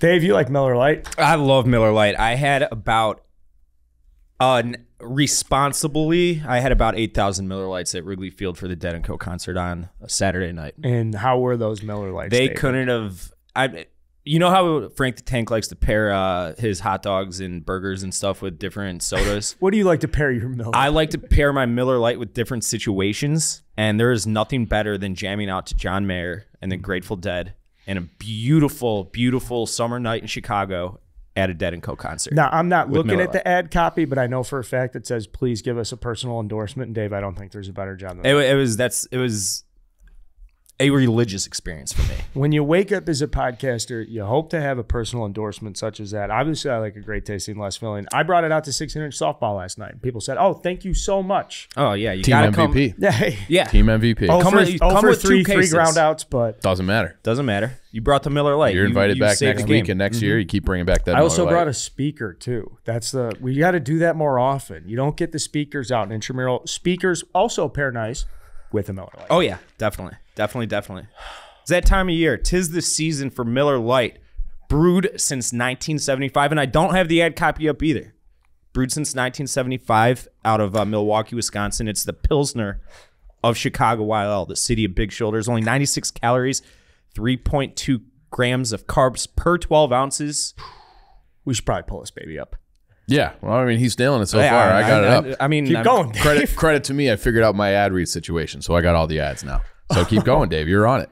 Dave, you like Miller Lite? I love Miller Lite. I had about responsibly, I had about 8,000 Miller Lites at Wrigley Field for the Dead & Co concert on a Saturday night. And how were those Miller Lites? They couldn't have. You know how Frank the Tank likes to pair his hot dogs and burgers and stuff with different sodas? What do you like to pair your Miller Lite? I like to pair my Miller Lite with different situations, and there is nothing better than jamming out to John Mayer and the Grateful Dead and a beautiful, beautiful summer night in Chicago at a Dead & Co concert. Now, I'm not looking at the ad copy, but I know for a fact it says, please give us a personal endorsement. And Dave, I don't think there's a better job than that. It was a religious experience for me. When you wake up as a podcaster, you hope to have a personal endorsement such as that. Obviously, I like a great tasting, less filling. I brought it out to 600 softball last night. People said, "Oh, thank you so much." Oh yeah, you got to come. Team MVP. Yeah, yeah. Team MVP. Come with three ground outs, but doesn't matter. Doesn't matter. You brought the Miller Lite. You're invited back next week and next year. You keep bringing back that. I also brought a speaker too. That's the we got to do that more often. You don't get the speakers out in intramural. Speakers also pair nice with a Miller Lite. Oh yeah, definitely. Definitely, definitely. It's that time of year. 'Tis the season for Miller Lite, brewed since 1975, and I don't have the ad copy up either. Brewed since 1975 out of Milwaukee, Wisconsin. It's the Pilsner of Chicago YL, the city of big shoulders. Only 96 calories, 3.2 grams of carbs per 12 ounces. We should probably pull this baby up. Yeah, well, I mean, he's nailing it so far. I got it up. I mean, keep going. Credit to me. I figured out my ad read situation, so I got all the ads now. So keep going, Dave. You're on it.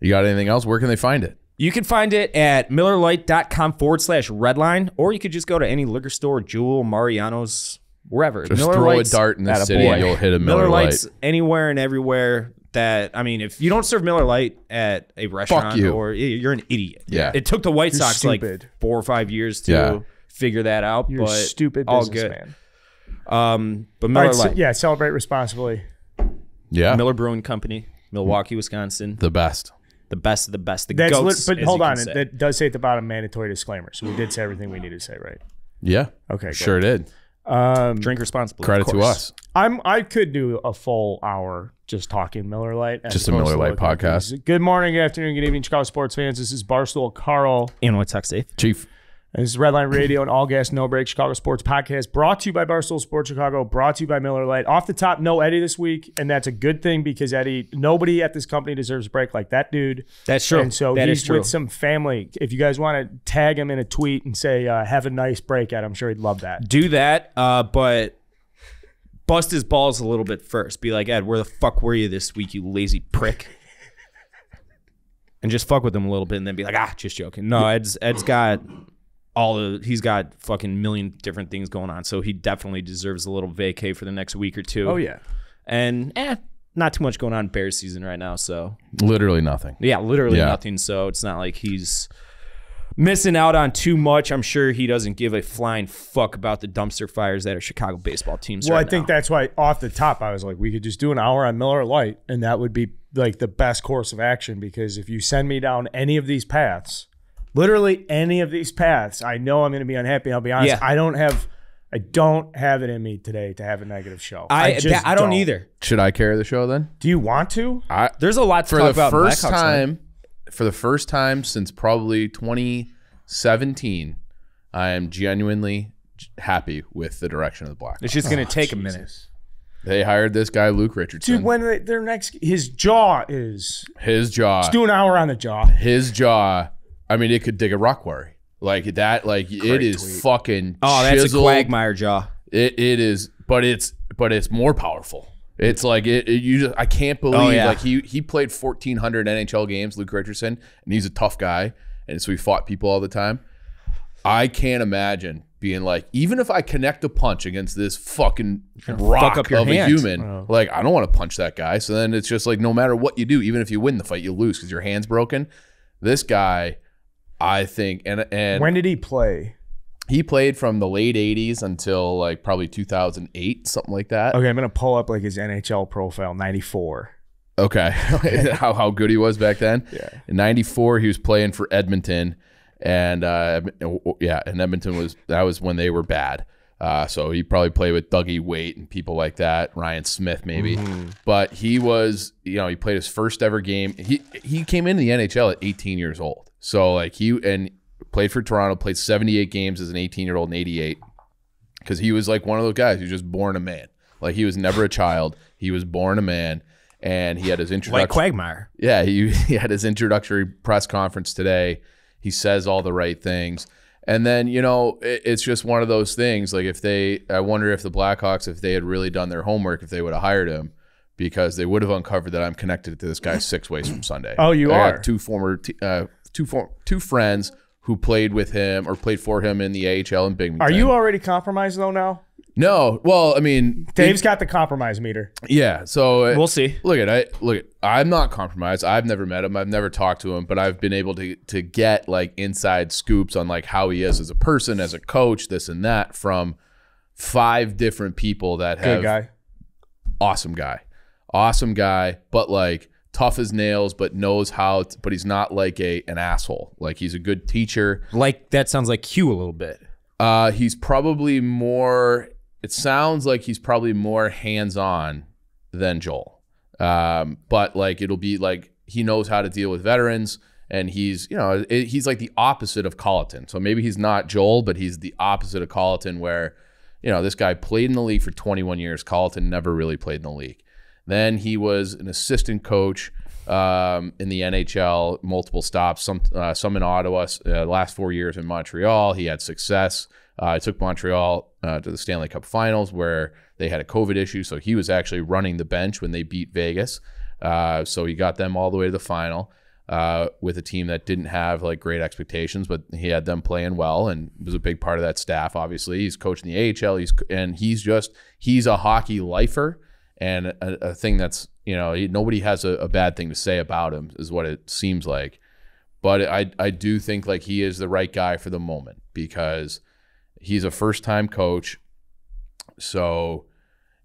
You got anything else? Where can they find it? You can find it at MillerLite.com/Redline, or you could just go to any liquor store, Jewel, Mariano's, wherever. Just Miller throw Lights, a dart in the city and you'll hit a Miller Lite. Anywhere and everywhere that, I mean, if you don't serve Miller Lite at a restaurant, or you're an idiot. Yeah. It took the White Sox like 4 or 5 years to figure that out. You're a stupid businessman. But Miller Lite. Yeah, celebrate responsibly. Yeah. Miller Brewing Company. Milwaukee, Wisconsin. The best. The best of the best. The goats, but hold on. That does say at the bottom, mandatory disclaimer. So we did say everything we needed to say, right? Yeah. Okay. Sure did. Drink responsibly. Credit to us. I could do a full hour just talking Miller Lite. Just a Miller Lite podcast. Good morning, good afternoon, good evening, Chicago sports fans. This is Barstool Carl. And White Sox Dave. Chief. And this is Redline Radio and All Gas No Break Chicago Sports Podcast, brought to you by Barstool Sports Chicago, brought to you by Miller Lite. Off the top, no Eddie this week, and that's a good thing because Eddie, nobody at this company deserves a break like that dude. That's true. And so that he's with some family. If you guys want to tag him in a tweet and say, have a nice break, I'm sure he'd love that. Do that, but bust his balls a little bit first. Be like, Ed, where the fuck were you this week, you lazy prick? And just fuck with him a little bit and then be like, ah, just joking. No, Ed's got... he's got fucking million different things going on, so he definitely deserves a little vacay for the next week or two. Oh yeah, and not too much going on Bears season right now, so literally nothing. Yeah, literally nothing. So it's not like he's missing out on too much. I'm sure he doesn't give a flying fuck about the dumpster fires that are Chicago baseball teams. Well, right I think now. That's why off the top I was like, we could just do an hour on Miller Lite, and that would be like the best course of action because if you send me down any of these paths. Literally any of these paths, I know I'm going to be unhappy. I'll be honest. Yeah. I don't have it in me today to have a negative show. I just don't either. Should I carry the show then? Do you want to? There's a lot to talk about. For the first time since probably 2017, I am genuinely happy with the direction of the Blackhawks. It's just going to take a minute. They hired this guy, Luke Richardson. Dude, when their next, his jaw. Let's do an hour on the jaw. His jaw. I mean, it could dig a rock quarry like that. Like great it is tweet. Fucking. Oh, that's chiseled. A quagmire jaw. It is, but it's more powerful. It's like you just I can't believe like he played 1,400 NHL games, Luke Richardson, and he's a tough guy, and so he fought people all the time. I can't imagine being like, even if I connect a punch against this fucking rock of a human, like I don't want to punch that guy. So then it's just like no matter what you do, even if you win the fight, you lose because your hand's broken. This guy. I think, and when did he play? He played from the late 80s until like probably 2008, something like that. Okay, I'm gonna pull up like his NHL profile, 94. Okay, how good he was back then. Yeah, in 94 he was playing for Edmonton, and and Edmonton was when they were bad. So he probably played with Dougie Waite and people like that, Ryan Smith maybe. Mm-hmm. But he was, you know, he played his first ever game. He came into the NHL at 18 years old. So like he and played for Toronto, played 78 games as an 18-year-old in 88, because he was like one of those guys who's just born a man. Like, he was never a child. He was born a man, and he had his introductory. Like Quagmire. Yeah, he had his introductory press conference today. He says all the right things. And then, you know, it's just one of those things. Like, if they, I wonder if the Blackhawks, if they had really done their homework, if they would have hired him, because they would have uncovered that I'm connected to this guy 6 ways from Sunday. Oh, you are? Two friends who played with him or played for him in the AHL in Binghamton. Are you already compromised though now? No. Well, I mean, Dave's got the compromise meter. Yeah. So we'll see. I'm not compromised. I've never met him. I've never talked to him, but I've been able to get like inside scoops on like how he is as a person, as a coach, this and that, from 5 different people that have. Good guy. Awesome guy. Awesome guy, but like tough as nails, but knows how to, but he's not like an asshole. Like, he's a good teacher. Like, that sounds like Q a little bit. He's probably more, it sounds like he's probably more hands-on than Joel. But like, it'll be like, he knows how to deal with veterans, and he's, you know, he's like the opposite of Colliton. So maybe he's not Joel, but he's the opposite of Colliton, where, you know, this guy played in the league for 21 years. Colliton never really played in the league. Then he was an assistant coach in the NHL, multiple stops, some in Ottawa, last 4 years in Montreal. He had success. He took Montreal to the Stanley Cup Finals, where they had a COVID issue, so he was actually running the bench when they beat Vegas. So he got them all the way to the final with a team that didn't have like great expectations, but he had them playing well and was a big part of that staff, obviously. He's coaching the AHL, he's a hockey lifer. And a thing that's, you know, nobody has a bad thing to say about him, is what it seems like. But I do think like he is the right guy for the moment, because he's a first-time coach. So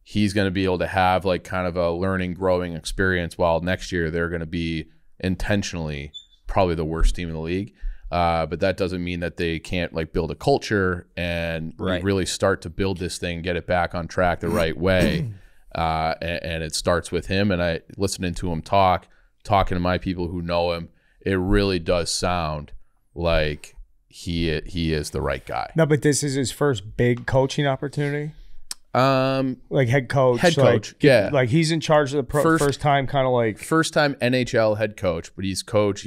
he's going to be able to have like kind of a learning, growing experience, while next year they're going to be intentionally probably the worst team in the league. But that doesn't mean that they can't like build a culture and really start to build this thing, get it back on track the right way. And it starts with him. And I, listening to him talking to my people who know him, it really does sound like he is the right guy. No, but this is his first big coaching opportunity. Like head coach, yeah. Like, he's in charge of the first time, kind of like first time NHL head coach. But he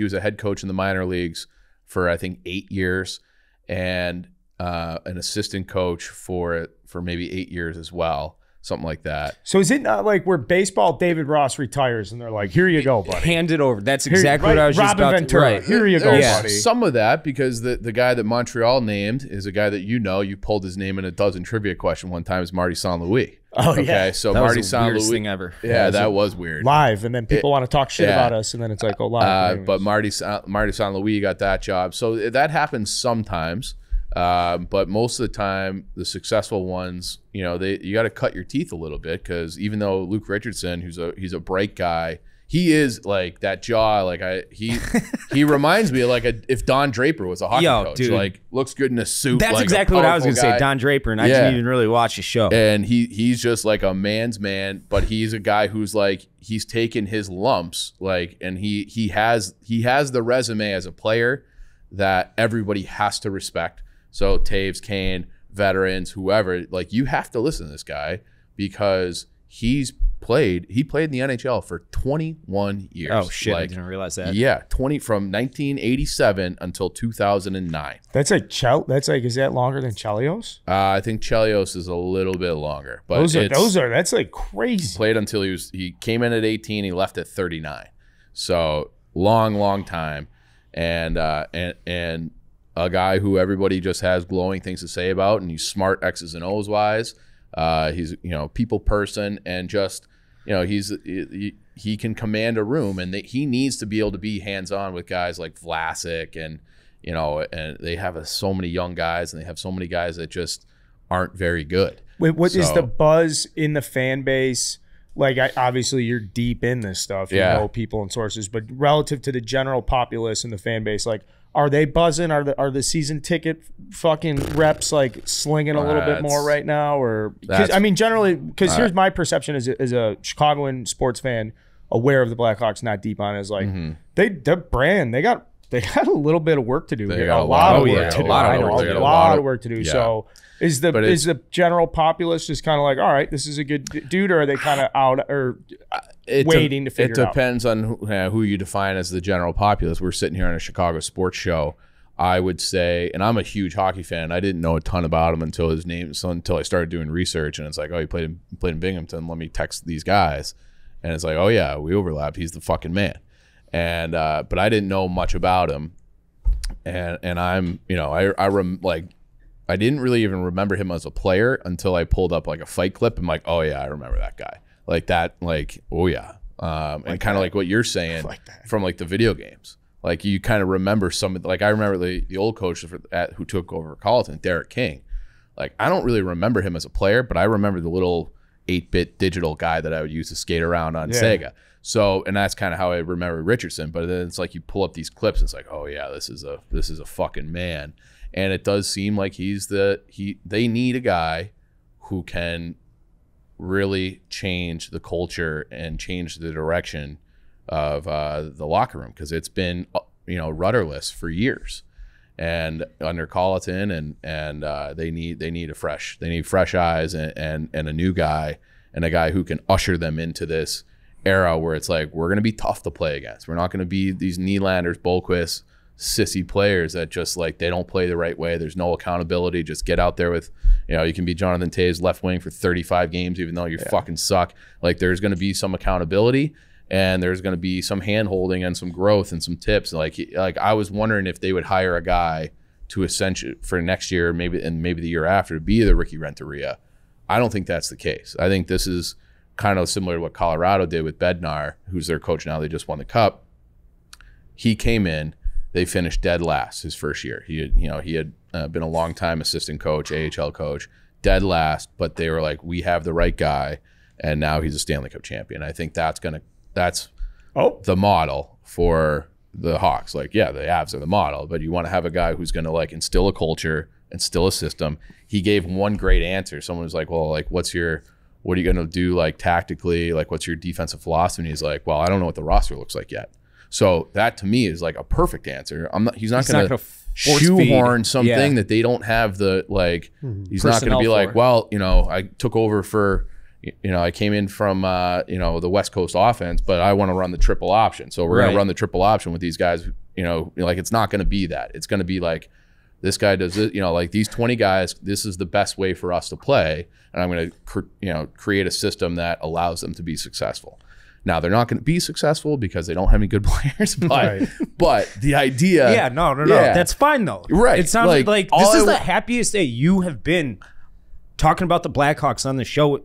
was a head coach in the minor leagues for I think 8 years, and an assistant coach for maybe 8 years as well. Something like that. So is it not like where baseball David Ross retires and they're like, here you go, buddy. Hand it over. That's exactly what I was just about to write. Here you go, buddy. Some of that, because the guy that Montreal named is a guy that, you know, you pulled his name in a dozen trivia question one time, is Marty St. Louis. Oh, okay, yeah. So that Marty St. Louis thing ever. Yeah, that was weird. Live, and then people want to talk shit about us, and then it's like, oh, live. But Marty St. Louis got that job. So that happens sometimes. But most of the time, the successful ones, you know, you got to cut your teeth a little bit, because even though Luke Richardson, he's a bright guy, he is like that jaw, like he reminds me of like if Don Draper was a hockey coach, dude. Like looks good in a suit. That's like exactly what I was gonna say, Don Draper, and I didn't even really watch his show. And he's just like a man's man, but he's a guy who's like he's taken his lumps, like, and he has the resume as a player that everybody has to respect. So Taves, Kane, veterans, whoever, like you have to listen to this guy, because he played in the NHL for 21 years. Oh shit, like, I didn't realize that. Yeah, from 1987 until 2009. Is that longer than Chelios? I think Chelios is a little bit longer, but that's like crazy. He played until he came in at 18, he left at 39. So long time, and a guy who everybody just has glowing things to say about, and he's smart X's and O's wise. He's, you know, people person, and just, you know, he can command a room, and he needs to be able to be hands on with guys like Vlasic, and, you know, and they have so many young guys, and they have so many guys that just aren't very good. Wait, what is the buzz in the fan base? Like, obviously you're deep in this stuff, you know, people and sources, but relative to the general populace and the fan base, like, are they buzzing? Are the season ticket fucking reps like slinging a little bit more right now? Or I mean, generally, because here's my perception as a Chicagoan sports fan, aware of the Blackhawks, not deep on it, is like, their brand, they got they got a little bit of work to do. They got a lot of work to do. A lot of work to do. So is the general populace just kind of like, all right, this is a good dude, or are they kind of out or waiting to figure it out? It depends on who you define as the general populace. We're sitting here on a Chicago sports show. I would say, and I'm a huge hockey fan. I didn't know a ton about him until his name, until I started doing research, and it's like, oh, he played in Binghamton. Let me text these guys, and it's like, oh yeah, we overlapped. He's the fucking man. And but I didn't know much about him, and I'm, you know, I didn't really even remember him as a player until I pulled up like a fight clip. I'm like, oh yeah, I remember that guy. Like that, like, oh yeah, and kind of like what you're saying from like the video games. Like you kind of remember some, like I remember the old coach who took over Colliton, Derek King. Like I don't really remember him as a player, but I remember the little 8-bit digital guy that I would use to skate around on Sega. So, and that's kind of how I remember Richardson. But then it's like you pull up these clips, and it's like, oh yeah, this is a fucking man. And it does seem like they need a guy who can really change the culture and change the direction of the locker room, because it's been, you know, rudderless for years, and under Colliton, and they need fresh eyes and a new guy, and a guy who can usher them into this era where it's like, we're going to be tough to play against. We're not going to be these Nylanders, Bohlquist, sissy players that just like, they don't play the right way. There's no accountability. Just get out there with, you know, you can be Jonathan Taves left wing for 35 games, even though you fucking suck. Like there's going to be some accountability, and there's going to be some hand holding and some growth and some tips. Like I was wondering if they would hire a guy to essentially for next year, maybe the year after, to be the Ricky Renteria. I don't think that's the case. I think this is kind of similar to what Colorado did with Bednar, who's their coach now. They just won the Cup. He came in, they finished dead last his first year. He had been a long time assistant coach, AHL coach, dead last, but they were like, we have the right guy, and now he's a Stanley Cup champion. I think that's the model for the Hawks. Like, yeah, the Avs are the model, but you want to have a guy who's going to like instill a culture, instill a system. He gave one great answer. Someone was like, well, like, what are you going to do? Like tactically, like what's your defensive philosophy? And he's like, well, I don't know what the roster looks like yet. So that to me is like a perfect answer. He's not going to shoehorn something that they don't have the, like, he's not going to be like, well, you know, I took over for, you know, I came in from, you know, the West Coast offense, but I want to run the triple option. So we're going to run the triple option with these guys. You know, like it's not going to be that. It's going to be like, this guy does it, you know, like these 20 guys, this is the best way for us to play. And I'm going to, create a system that allows them to be successful. Now, they're not going to be successful because they don't have any good players, but but the idea. Yeah, no. That's fine, though. Right. It sounds like this is the happiest day you have been talking about the Blackhawks on the show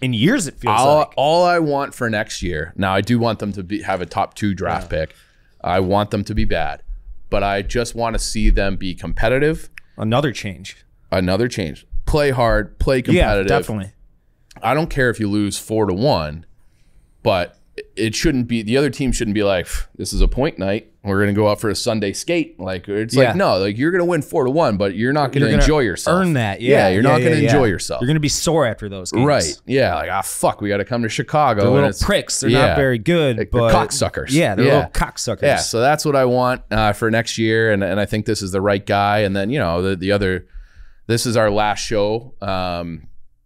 in years, it feels like. All I want for next year, now I do want them to have a top 2 draft pick. I want them to be bad, but I just want to see them be competitive. Another change. Play hard, play competitive. Yeah, definitely. I don't care if you lose 4-1, but it shouldn't be, the other team shouldn't be like, this is a point night. We're going to go out for a Sunday skate. Like, it's like, no, like you're going to win 4-1, but you're not going to enjoy yourself. Earn that. Yeah. you're not going to enjoy yourself. You're going to be sore after those games. Right. Yeah. Like, ah, fuck, we got to come to Chicago. They're little pricks. They're not very good. But they're cocksuckers. Yeah. They're little cocksuckers. Yeah. So that's what I want for next year. And I think this is the right guy. And then, you know, this is our last show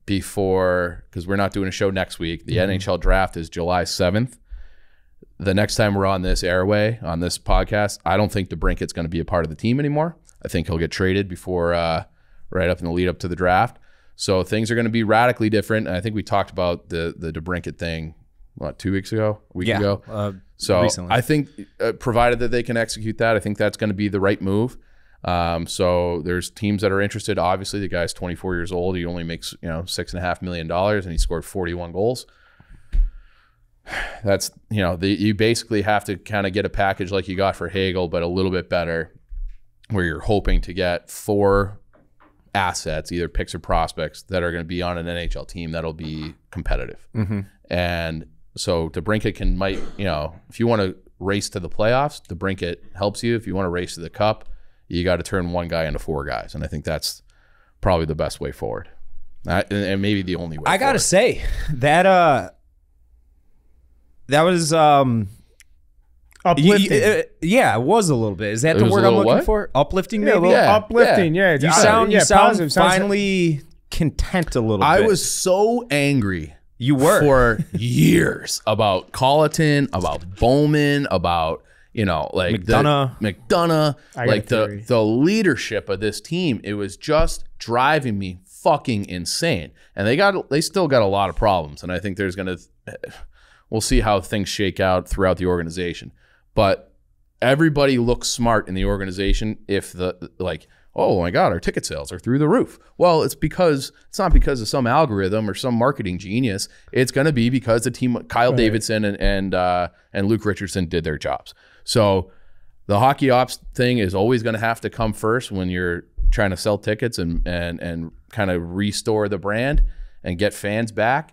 before, because we're not doing a show next week. The NHL draft is July 7th. The next time we're on this airway, on this podcast, I don't think DeBrincat's going to be a part of the team anymore. I think he'll get traded before, right up in the lead up to the draft. So things are going to be radically different. And I think we talked about the DeBrincat thing, what, 2 weeks ago, a week ago? So recently. I think, provided that they can execute that, I think that's going to be the right move. So there's teams that are interested. Obviously, the guy's 24 years old. He only makes, you know, $6.5 million, and he scored 41 goals. That's, you know, you basically have to kind of get a package like you got for Hagel, but a little bit better, where you're hoping to get 4 assets, either picks or prospects, that are going to be on an NHL team that'll be competitive. And so DeBrincat if you want to race to the playoffs, DeBrincat helps you. If you want to race to the Cup, you got to turn one guy into 4 guys. And I think that's probably the best way forward. And maybe the only way forward. I got to say that, that was Uplifting. Yeah, it was a little bit. Is that the word I'm looking for? Uplifting, maybe? Yeah, a little uplifting, yeah. You sound finally content a little bit. I was so angry. You were. For years about Colliton, about Bowman, about, you know, like McDonough, like the leadership of this team. It was just driving me fucking insane. And they still got a lot of problems. And I think there's going to, we'll see how things shake out throughout the organization. But everybody looks smart in the organization if the, like, oh my God, our ticket sales are through the roof. Well, it's because it's not because of some algorithm or some marketing genius. It's going to be because the team, Kyle Davidson and Luke Richardson did their jobs. So the hockey ops thing is always going to have to come first when you're trying to sell tickets and kind of restore the brand and get fans back.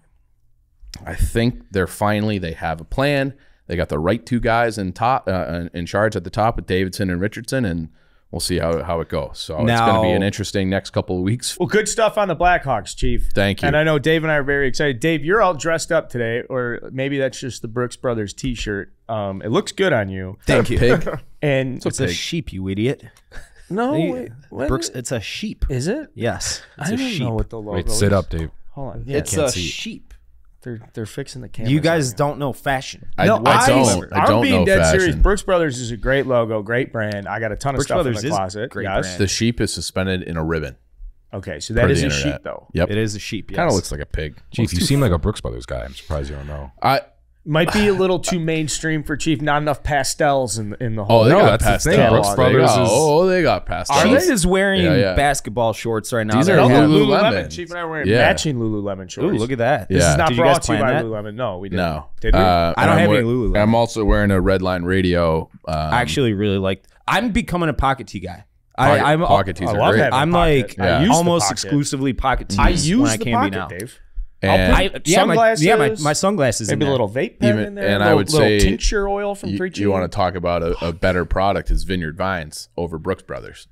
I think they have a plan. They got the right two guys in charge at the top with Davidson and Richardson, and we'll see how it goes. So now, it's going to be an interesting next couple of weeks. Well, good stuff on the Blackhawks, Chief. Thank you. And I know Dave and I are very excited. Dave, you're all dressed up today, or maybe that's just the Brooks Brothers T-shirt. It looks good on you. Thank you. Pig. And it's a sheep, you idiot. No, wait, Brooks, it's a sheep. Is it? Yes, it's a sheep. I don't know what the logo is. Sit up, Dave. Hold on. Yeah, it's a sheep. They're fixing the camera. You guys don't know fashion. I don't being know dead fashion. Serious. Brooks Brothers is a great logo, great brand. I got a ton of stuff in the closet. Great brand. The sheep is suspended in a ribbon. Okay, so that is a sheep, though. Yep, it is a sheep. Yes. Kind of looks like a pig. Chief, you seem like a Brooks Brothers guy. I'm surprised you don't know. Might be a little too mainstream for Chief. Not enough pastels in the whole. Oh, that's pastel. The thing. Brooks Brothers. They got pastels. Chief is wearing basketball shorts right now. These are Lululemon. Chief and I are wearing matching Lululemon shorts. Ooh, look at that. This is not brought to you by Lululemon. No, we didn't. No. Did we? I don't have any Lululemon. I'm also wearing a Redline Radio. I actually really like. I'm becoming a pocket tee guy. I'm pocket tees are great. I'm like almost exclusively pocket tees. I use the pocket, Dave. And sunglasses. My sunglasses. Maybe a little vape pen in there. And I would say tincture oil from 3G. You want to talk about a better product is Vineyard Vines over Brooks Brothers.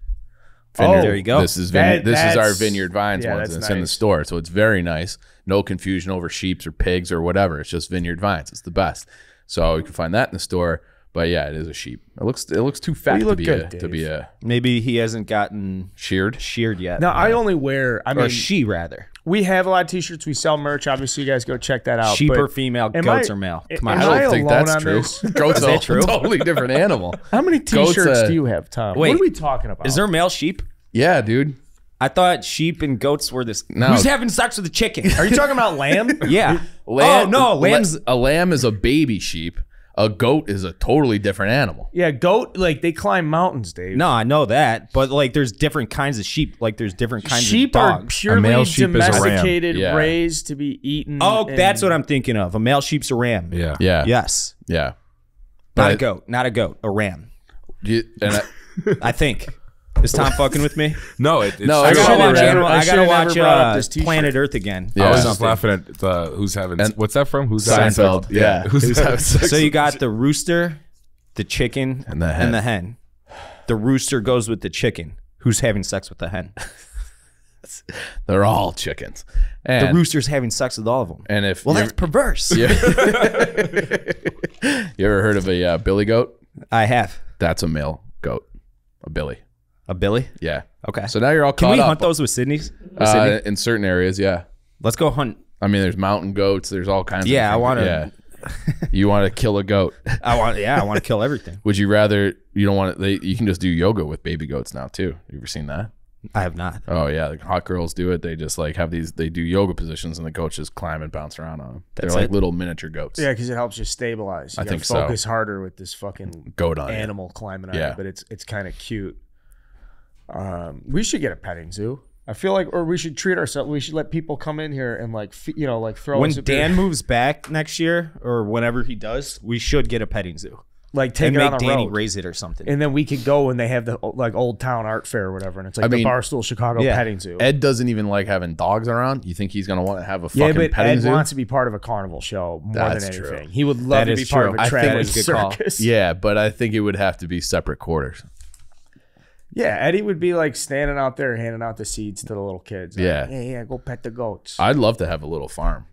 There you go. This is our Vineyard Vines ones, and it's in the store, so it's very nice. No confusion over sheeps or pigs or whatever. It's just Vineyard Vines. It's the best. So you can find that in the store. But yeah, it is a sheep. It looks too fat to be a. Maybe he hasn't gotten sheared yet. No, I only wear. I mean, rather. We have a lot of T-shirts. We sell merch. Obviously, you guys go check that out. Sheep are female, goats are male. Come on, I don't think that's true. Goats are a totally different animal. How many T-shirts do you have, Tom? Wait, what are we talking about? Is there male sheep? Yeah, dude. I thought sheep and goats were this. No. Who's having sex with a chicken? Are you talking about lamb? Yeah. Lamb, oh no, a lamb is a baby sheep. A goat is a totally different animal. Yeah, goat, like, they climb mountains, Dave. No, I know that. But, like, there's different kinds of sheep. Like, there's different kinds of dogs. Sheep are purely domesticated, raised to be eaten. Oh, that's what I'm thinking of. A male sheep's a ram. Yeah. Yeah. Yes. Yeah. Not a goat. A ram. I think. Is Tom fucking with me? No. I gotta watch Planet Earth again. Yeah. I was just laughing at who's having. What's that from? Who's Seinfeld? Yeah. Who's having sex? So you got the rooster, the chicken, and the hen. The rooster goes with the chicken. Who's having sex with the hen? They're all chickens. And the rooster's having sex with all of them. And if that's perverse. Yeah. You ever heard of a billy goat? I have. That's a male goat. A billy. A billy? Yeah. Okay. So now you're all caught up. Can we hunt those with Sydney's? In certain areas, yeah. Let's go hunt. I mean, there's mountain goats. There's all kinds of things. I want to. Yeah. You want to kill a goat. I want to kill everything. Would you rather, you can just do yoga with baby goats now too. You ever seen that? I have not. Oh yeah. Like, hot girls do it. They just like have these, they do yoga positions and the goats just climb and bounce around on them. They're like little miniature goats. Yeah. Cause it helps you stabilize. I think so. Focus harder with this fucking goat animal climbing on it, but it's kind of cute. We should get a petting zoo. I feel like, or we should treat ourselves. We should let people come in here and like throw. When Dan moves back next year or whenever he does, we should get a petting zoo. Like make Danny raise it or something. And then we could go when they have the like Old Town Art Fair or whatever. And it's like Barstool Chicago petting zoo. Ed doesn't even like having dogs around. You think he's going to want to have a fucking petting zoo? Ed wants to be part of a carnival show more than anything. True. He would love to be part of a Travis circus. Yeah, but I think it would have to be separate quarters. Yeah, Eddie would be like standing out there handing out the seeds to the little kids. Like, yeah, go pet the goats. I'd love to have a little farm.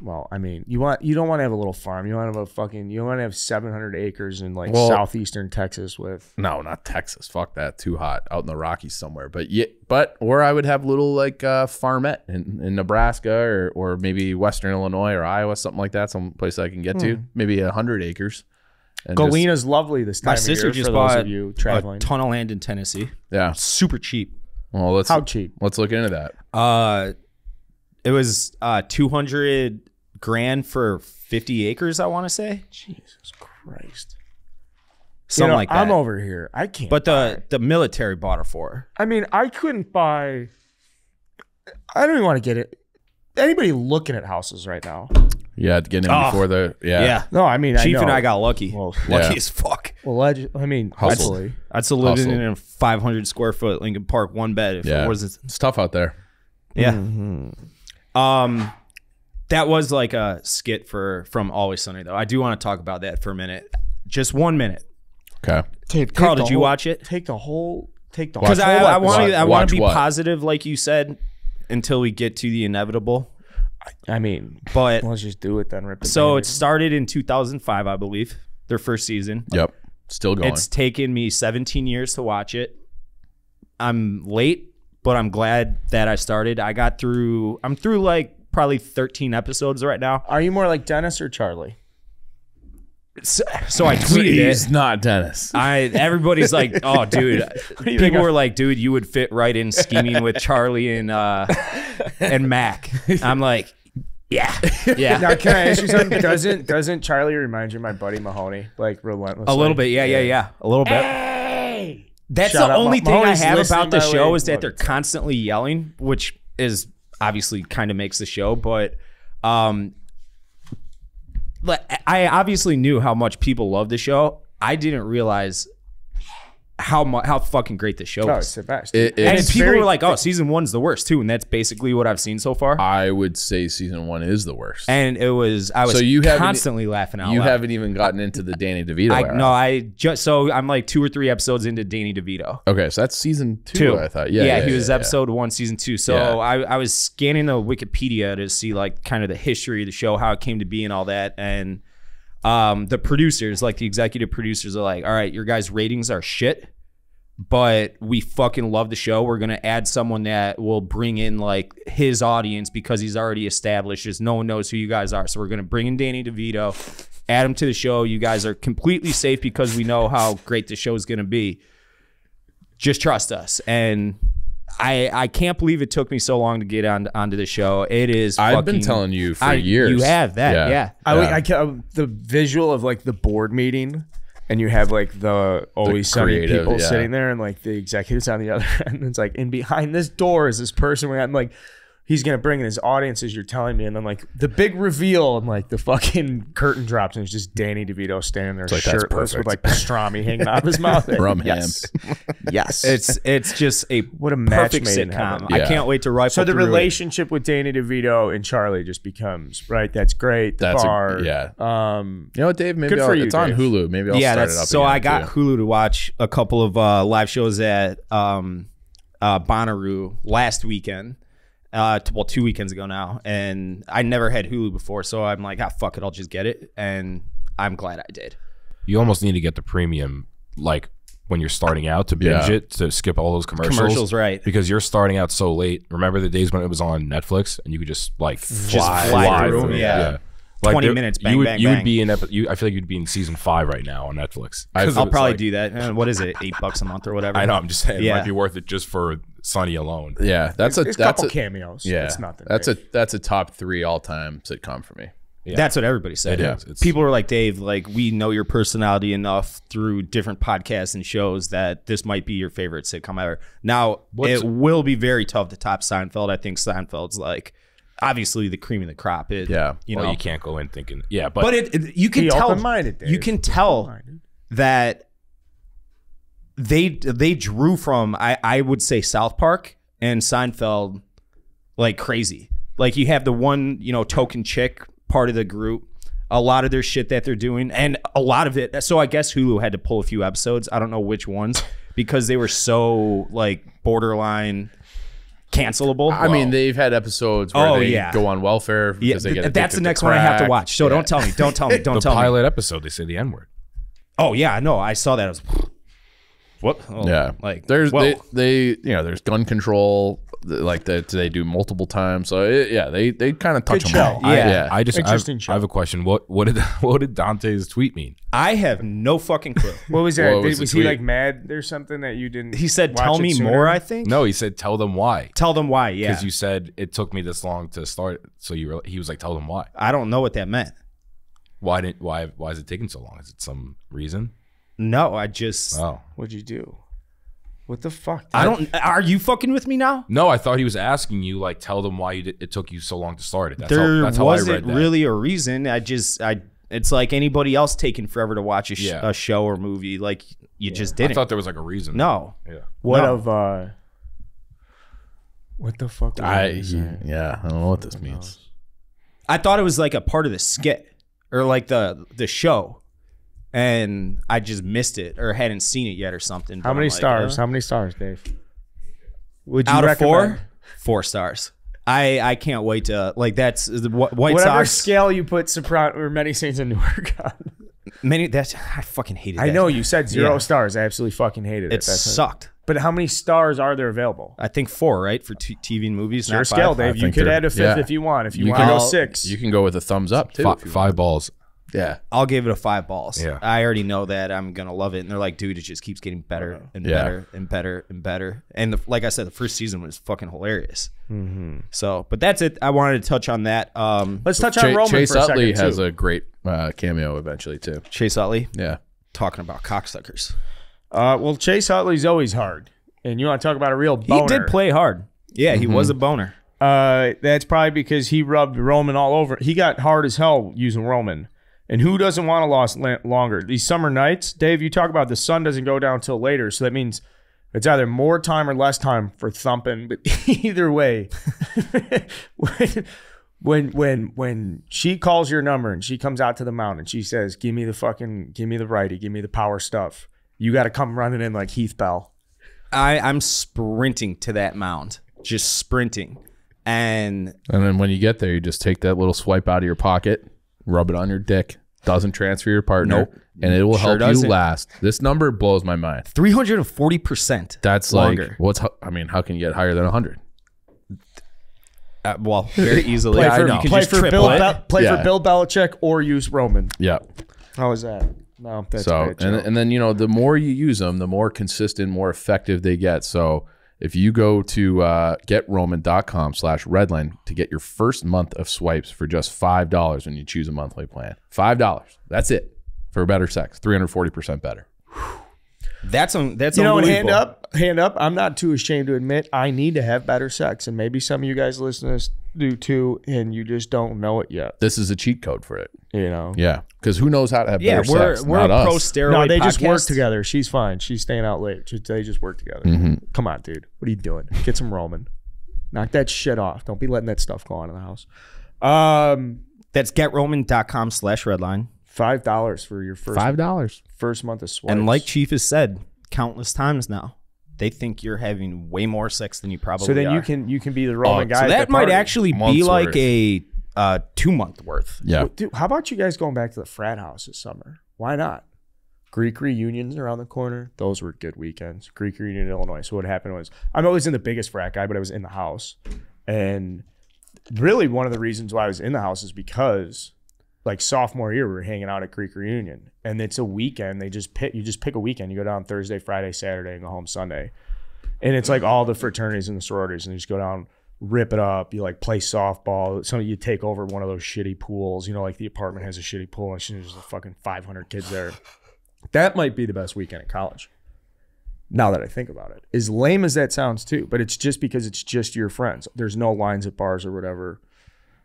Well, I mean, you don't want to have a little farm. You don't want to have a fucking. You don't want to have 700 acres in like southeastern Texas with. No, not Texas. Fuck that. Too hot out in the Rockies somewhere. But yeah, but or I would have little like farmette in Nebraska or maybe Western Illinois or Iowa, something like that. Some place I can get to. Maybe 100 acres. Galena lovely this time. My sister just bought a ton of land in Tennessee. Yeah, super cheap. Well, let's how cheap? Let's look into that. It was 200 grand for 50 acres, I want to say. Jesus Christ. Something like that. I'm over here. I can't. But the military bought it for her. I mean, I couldn't buy. I don't even want to get it. Anybody looking at houses right now? Yeah, getting in before the yeah. No, I mean, Chief and I got lucky. Well, lucky as fuck. Well, I mean, hopefully, I'd still live in a 500 square foot Lincoln Park one bed if it wasn't. It's tough out there. Yeah. That was like a skit from Always Sunny though. I do want to talk about that for a minute. Just 1 minute. Okay. Carl, did you watch it? Take the whole because I want to be positive like you said until we get to the inevitable. I mean, but let's just do it then. So it started in 2005, I believe, their first season. Yep. Still going. It's taken me 17 years to watch it. I'm late, but I'm glad that I started. I got through, I'm through like probably 13 episodes right now. Are you more like Dennis or Charlie? So I tweeted it. He's not Dennis. Everybody's like, oh, dude. People were like, dude, you would fit right in scheming with Charlie and Mac. I'm like, yeah. Now, can I ask you something? Doesn't Charlie remind you of my buddy Mahoney? Like relentlessly. A little bit, yeah. A little bit. Hey! That's the only thing I have about the show is that they're constantly yelling, which is obviously kind of makes the show, but I obviously knew how much people love the show. I didn't realize how fucking great the show was. And people were like, "Oh, season one's the worst too," and that's basically what I've seen so far. I would say season one is the worst. And it was so you constantly laughing out loud. You haven't even gotten into the Danny DeVito. No, I'm like 2 or 3 episodes into Danny DeVito. Okay, so that's season two. I thought. Yeah, he was episode one, season two. So I was scanning the Wikipedia to see like kind of the history of the show, how it came to be, and all that, and. The producers, like the executive producers are like, all right, your guys' ratings are shit, but we fucking love the show. We're going to add someone that will bring in like his audience because he's already established. Just no one knows who you guys are. So we're going to bring in Danny DeVito, add him to the show. You guys are completely safe because we know how great the show is going to be. Just trust us. And I can't believe it took me so long to get onto the show. It is. I've been telling you for years. You have that, yeah. The visual of like the board meeting, and you have like the Always Sunny people sitting there, and like the executives on the other end. It's like, and behind this door is this person. I'm like, he's gonna bring in his audience, as you're telling me, and then like the big reveal, and like the fucking curtain drops, and it's just Danny DeVito standing there, like, shirtless with like pastrami hanging out of his mouth. From him. Yes, it's just what a match made in heaven. Yeah. I can't wait to rifle. So the relationship with Danny DeVito and Charlie just becomes right. That's great. The bar, you know what, Dave? Maybe it's on Hulu. Maybe I'll start it up. So I got Hulu to watch a couple of live shows at Bonnaroo last weekend. Well, 2 weekends ago now, and I never had Hulu before, so I'm like, ah, fuck it, I'll just get it, and I'm glad I did. You almost need to get the premium, like when you're starting out to binge it, to skip all those commercials, right? Because you're starting out so late. Remember the days when it was on Netflix and you could just like fly through? Yeah. Like 20 minutes, bang, bang, bang. I feel like you'd be in season 5 right now on Netflix. I'll probably do that. What is it, $8 a month or whatever? I know, I'm just saying it might be worth it just for Sunny alone. Yeah, that's a couple cameos. Yeah, it's nothing. That's a top 3 all-time sitcom for me. Yeah. That's what everybody said. Yeah. People were like, Dave, like we know your personality enough through different podcasts and shows that this might be your favorite sitcom ever. Now, it will be very tough to top Seinfeld. I think Seinfeld's like... obviously the cream of the crop. You can't go in thinking but you can tell that they drew from I would say South Park and Seinfeld like crazy. Like you have the one token chick part of the group, a lot of their shit that they're doing, and a lot of it, so I guess Hulu had to pull a few episodes, I don't know which ones, because they were so like borderline cancelable. I mean, they've had episodes where they go on welfare because they get addicted to crack. That's the next one I have to watch. So don't tell me. Don't tell me. Don't tell me. The pilot episode, they say the N-word. Oh, yeah. I know. I saw that. I was... What? Oh, yeah, like there's you know, there's gun control like that they do multiple times. So it, yeah, they kind of touch them all. Yeah. I just I have a question. What did Dante's tweet mean? I have no fucking clue. What was that? Was he like mad or something that you didn't? He said, "Tell me more." I think no. He said, "Tell them why." Tell them why. Yeah, because you said it took me this long to start. So you were, he was like, "Tell them why." I don't know what that meant. Why is it taking so long? Is it some reason? No, I just... Wow. What'd you do? What the fuck? I don't... Are you fucking with me now? No, I thought he was asking you, like, tell them why you did, it took you so long to start it. That's how I read that. There wasn't really a reason. I just... It's like anybody else taking forever to watch a show or movie. Like, you just didn't. I thought there was, like, a reason. No. Yeah. What the fuck? I don't know what this means. I thought it was, like, a part of the skit. Or, like, the show. And I just missed it or hadn't seen it yet or something. How many stars? How many stars, Dave? Would you out of four? 4 stars. I can't wait to like that's the White Sox. Whatever scale you put Soprano or Many Saints in Newark on. I fucking hated that. I know you said 0 stars. I absolutely fucking hated it. It sucked. But how many stars are there available? I think 4, right? For TV and movies. Your scale, Dave. You could add a 5th if you want. If you want to go 6. You can go with a thumbs up too. 5 balls. Yeah, I'll give it a 5 balls. Yeah, I already know that I'm gonna love it. And they're like, dude, it just keeps getting better and better and better and better. And like I said, the first season was fucking hilarious. Mm-hmm. So, but that's it. I wanted to touch on that. Let's touch on Roman. Chase Utley has a great cameo eventually too. Chase Utley, yeah, talking about cocksuckers. Well, Chase Utley's always hard, and you want to talk about a real boner? He did play hard. Yeah, he was a boner. That's probably because he rubbed Roman all over. He got hard as hell using Roman. And who doesn't want to last longer? These summer nights, Dave, you talk about the sun doesn't go down till later. So that means it's either more time or less time for thumping. But either way, when she calls your number and she comes out to the mound and she says, give me the righty, give me the power stuff. You got to come running in like Heath Bell. I'm sprinting to that mound, just sprinting. And then when you get there, you just take that little swipe out of your pocket. Rub it on your dick. Doesn't transfer your partner. Nope. And it will help you last. This number blows my mind. 340%. That's longer. Like, what's, I mean, how can you get higher than 100? Well, very easily. Play for Bill Belichick or use Roman. Yeah. How is that? No, that's great. And then, you know, the more you use them, the more consistent, more effective they get. So if you go to getroman.com/redline to get your first month of swipes for just $5 when you choose a monthly plan. $5. That's it for better sex. 340% better. That's you know, hand up. I'm not too ashamed to admit I need to have better sex, and maybe some of you guys listeners do too, and you just don't know it yet. This is a cheat code for it. You know. Yeah. Because who knows how to have better sex? We're not a pro steroid. No, they just work together. She's fine. She's staying out late. They just work together. Mm-hmm. Come on, dude. What are you doing? Get some Roman. Knock that shit off. Don't be letting that stuff go on in the house. That's getroman.com/redline. $5 for your first first month of swipes. And like Chief has said countless times now, they think you're having way more sex than you probably are. So then you can be the Roman guy. So that might actually be like a 2 month worth. Yeah. Dude, how about you guys going back to the frat house this summer? Why not? Greek reunions around the corner. Those were good weekends. Greek reunion in Illinois. So what happened was I'm always in the biggest frat guy, but I was in the house. And really one of the reasons why I was in the house is because like sophomore year, we were hanging out at Greek reunion, and it's a weekend. They just pick, you just pick a weekend. You go down Thursday, Friday, Saturday, and go home Sunday. And it's like all the fraternities and the sororities, and you just go down, rip it up. You like play softball. Some of you take over one of those shitty pools. You know, like the apartment has a shitty pool, and there's just fucking 500 kids there. That might be the best weekend at college. Now that I think about it, as lame as that sounds too, but it's just because it's just your friends. There's no lines at bars or whatever.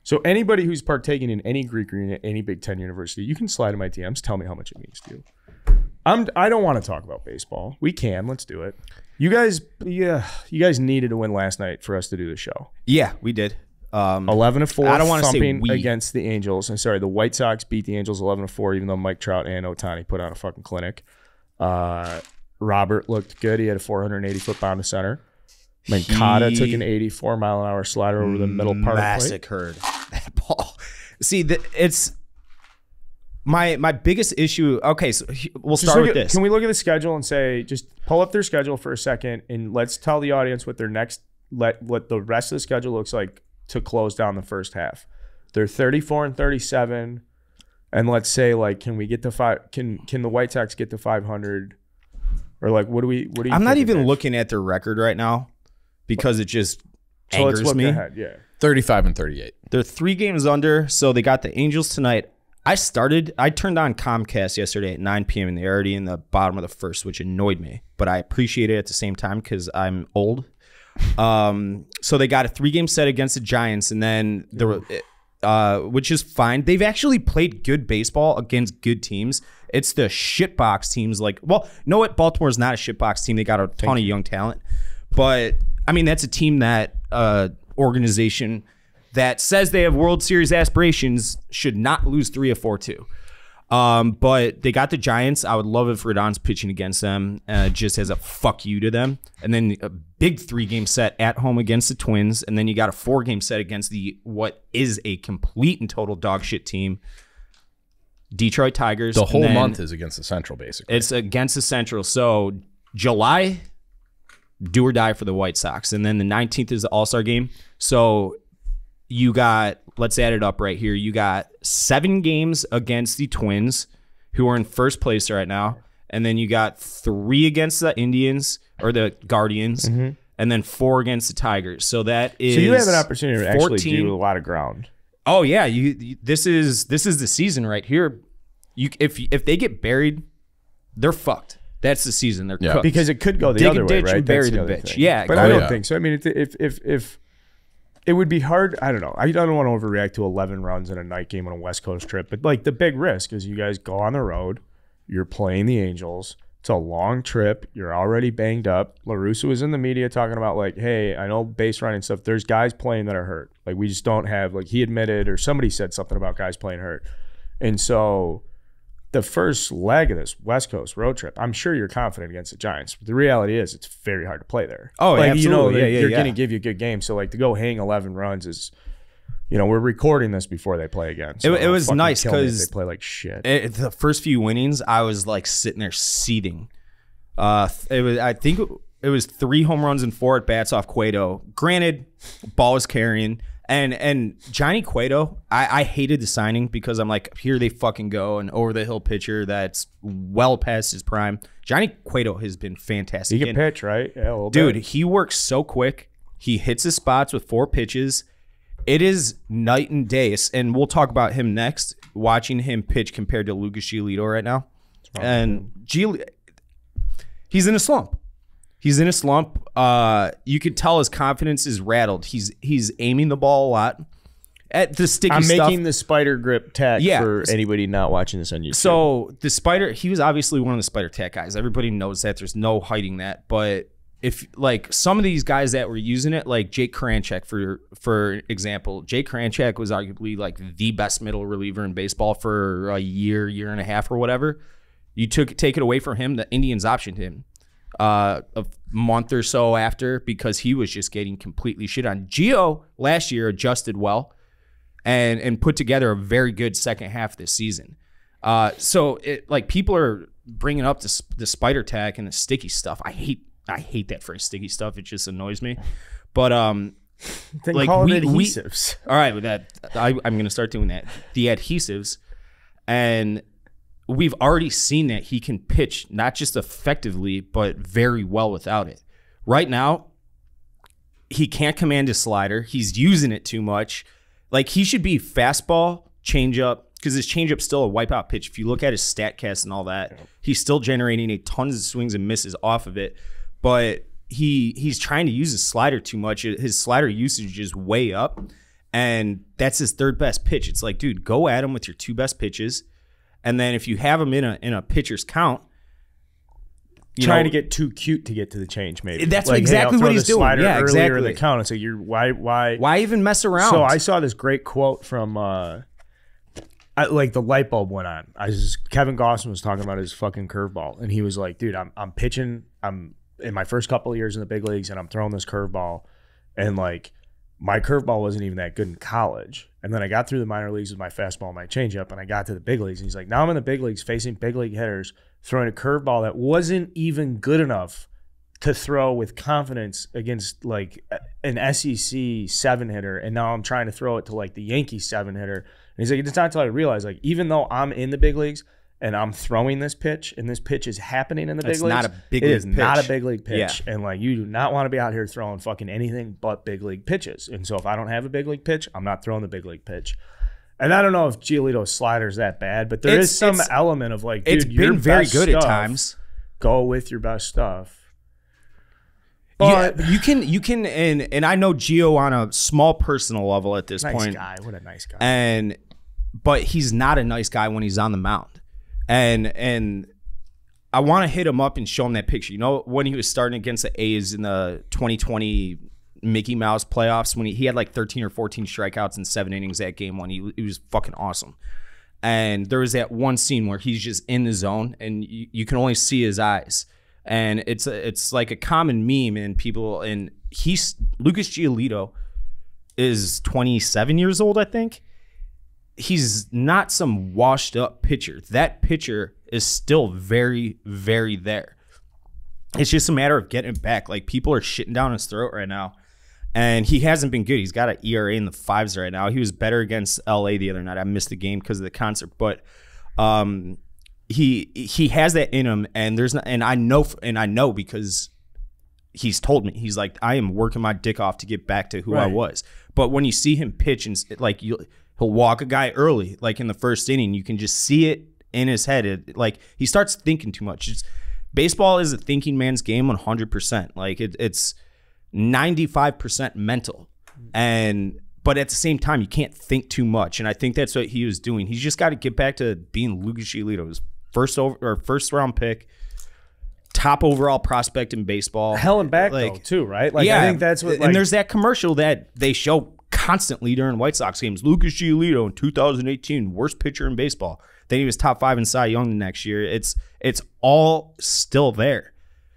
So anybody who's partaking in any Greek reunion at any Big Ten university, you can slide in my DMs. Tell me how much it means to you. I don't want to talk about baseball. We can. Let's do it. You guys, you guys needed to win last night for us to do the show. Yeah, we did. 11-4. I don't want to say we against the Angels. I'm sorry, the White Sox beat the Angels 11-4, even though Mike Trout and Ohtani put on a fucking clinic. Robert looked good. He had a 480-foot bomb to center. Mankata took an 84 mile an hour slider over the middle part massacred of the plate. That ball. See, it's my biggest issue. Okay, so we'll start with this. Can we look at the schedule and say, just pull up their schedule for a second, and let's tell the audience what their next what the rest of the schedule looks like to close down the first half. They're 34-37, and let's say, like, can we get the five? Can the White Sox get to 500? Or like, what do you? I'm not even looking at their record right now, because it just angers me. Yeah. 35-38. They're 3 games under, so they got the Angels tonight. I turned on Comcast yesterday at 9 p.m. and they're already in the bottom of the first, which annoyed me, but I appreciate it at the same time because I'm old. So they got a 3-game set against the Giants, and then there were, which is fine. They've actually played good baseball against good teams. It's the shitbox teams, like, well, no, what? Baltimore's not a shitbox team. They got a ton of young talent, but I mean, that's a team, that organization that says they have World Series aspirations should not lose 3 or 4-2. But they got the Giants. I would love if Rodon's pitching against them, just as a fuck you to them. And then a big 3-game set at home against the Twins. And then you got a 4-game set against the what is a complete and total dog shit team, Detroit Tigers. The whole month is against the Central, basically. It's against the Central. So July, do or die for the White Sox. And then the 19th is the All-Star game. So you got, let's add it up right here. You got 7 games against the Twins, who are in first place right now. And then you got 3 against the Indians, or the Guardians, and then 4 against the Tigers. So that is, so you have an opportunity to actually do a lot of ground. Oh yeah, this is the season right here. If they get buried, they're fucked. That's the season. They're cooked. Because it could go the other way, right? Bury the bitch. Yeah, but I don't think so. I mean, if it would be hard. I don't know. I don't want to overreact to 11 runs in a night game on a West Coast trip. But like, the big risk is you guys go on the road. You're playing the Angels. It's a long trip. You're already banged up. La Russa was in the media talking about, like, hey, I know base running and stuff. There's guys playing that are hurt. Like, we just don't have, like, he admitted, or somebody said something about guys playing hurt. And so the first leg of this West Coast road trip, I'm sure you're confident against the Giants. But the reality is, it's very hard to play there. Oh, like, absolutely. You know, they're going to give you a good game. So, like, to go hang 11 runs is, you know, we're recording this before they play again. So it was nice because they play like shit. The first few innings, I was like sitting there seething. I think it was 3 home runs and 4 at bats off Cueto. Granted, ball was carrying. And Johnny Cueto, I hated the signing because I'm like, here they fucking go, an over-the-hill pitcher that's well past his prime. Johnny Cueto has been fantastic. He can pitch, right? Yeah, dude, he works so quick. He hits his spots with 4 pitches. It is night and day, and we'll talk about him next, watching him pitch compared to Lucas Giolito right now. And he's in a slump. He's in a slump. You could tell his confidence is rattled. He's aiming the ball a lot at the sticky stuff. I'm making the spider grip tech for anybody not watching this on YouTube. So the spider, he was obviously one of the spider tech guys. Everybody knows that. There's no hiding that. But if, like, some of these guys that were using it, like Jake Karanchak, for example, Jake Karanchak was arguably like the best middle reliever in baseball for a year, year and a half or whatever. You take it away from him, the Indians optioned him a month or so after because he was just getting completely shit on. Gio last year adjusted well and put together a very good second half this season. So it, like, people are bringing up the spider tack and the sticky stuff. I hate that phrase, sticky stuff. It just annoys me. But they like call it adhesives. All right, with that, I'm gonna start doing that. The adhesives, and we've already seen that he can pitch not just effectively, but very well without it. Right now, he can't command his slider. He's using it too much. Like, he should be fastball, changeup, because his changeup's still a wipeout pitch. If you look at his Statcast and all that, he's still generating a tons of swings and misses off of it. But he's trying to use his slider too much. His slider usage is way up, and that's his third best pitch. It's like, dude, go at him with your 2 best pitches. And then if you have him in a pitcher's count, trying to get too cute to get to the change, maybe. That's like, exactly what he's doing. Yeah, exactly. In the count, and so you're why even mess around? So I saw this great quote from like the light bulb went on. Kevin Gausman was talking about his fucking curveball, and he was like, "Dude, I'm pitching. I'm in my first couple of years in the big leagues, and I'm throwing this curveball, and like my curveball wasn't even that good in college. And then I got through the minor leagues with my fastball and my changeup, and I got to the big leagues. And he's like, now I'm in the big leagues facing big league hitters, throwing a curveball that wasn't even good enough to throw with confidence against like an SEC 7 hitter. And now I'm trying to throw it to like the Yankee 7 hitter. And he's like, it's not until I realize, like, even though I'm in the big leagues and I'm throwing this pitch and this pitch is happening in the big leagues, It is not a big league pitch. Yeah. And like, you do not want to be out here throwing fucking anything but big league pitches. And so if I don't have a big league pitch, I'm not throwing the big league pitch. And I don't know if Giolito's slider's that bad, but there is some element of like, dude, it's been very good at times. Go with your best stuff. But you can, and I know Gio on a small personal level at this point. Nice guy, what a nice guy. But he's not a nice guy when he's on the mound. And I want to hit him up and show him that picture. You know, when he was starting against the A's in the 2020 Mickey Mouse playoffs, when he had like 13 or 14 strikeouts in 7 innings that game one, he was fucking awesome. And there was that one scene where he's just in the zone, and you can only see his eyes. And it's like a common meme, and people, and Lucas Giolito is 27 years old, I think. He's not some washed up pitcher. That pitcher is still very, very there. It's just a matter of getting it back. Like, people are shitting down his throat right now, and he hasn't been good. He's got an ERA in the 5s right now. He was better against LA the other night. I missed the game because of the concert, but he has that in him, and there's not, and I know because he's told me, he's like, I am working my dick off to get back to who I was. But when you see him pitch, and like, he'll walk a guy early, like in the first inning, you can just see it in his head. Like, he starts thinking too much. Baseball is a thinking man's game 100%. Like, it's 95% mental, but at the same time, you can't think too much, and I think that's what he was doing. He's just got to get back to being Lucas Giolito. First round pick, top overall prospect in baseball. Hell and back, like, though, too, right? Like, yeah, I think that's what. Like, and there's that commercial that they show constantly during White Sox games. Lucas Giolito in 2018, worst pitcher in baseball. Then he was top 5 in Cy Young the next year. It's all still there.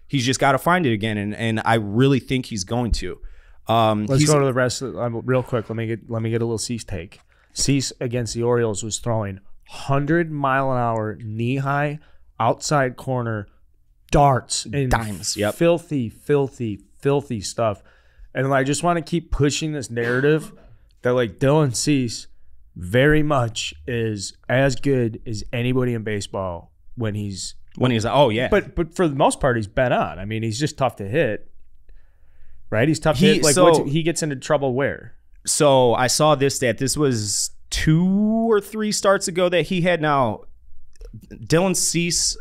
He's just got to find it again, and I really think he's going to. Let's go to the rest of real quick. Let me get a little Cease take. Cease against the Orioles was throwing 100-mile-an-hour knee-high outside corner darts and dimes. Yep. Filthy, filthy, filthy stuff. And I just want to keep pushing this narrative that like Dylan Cease very much is as good as anybody in baseball when he's oh yeah. But for the most part, he's been on. I mean, he's just tough to hit. Right, he's tough to hit. Like, he gets into trouble where? So I saw this stat. This was 2 or 3 starts ago that he had. Now, Dylan Cease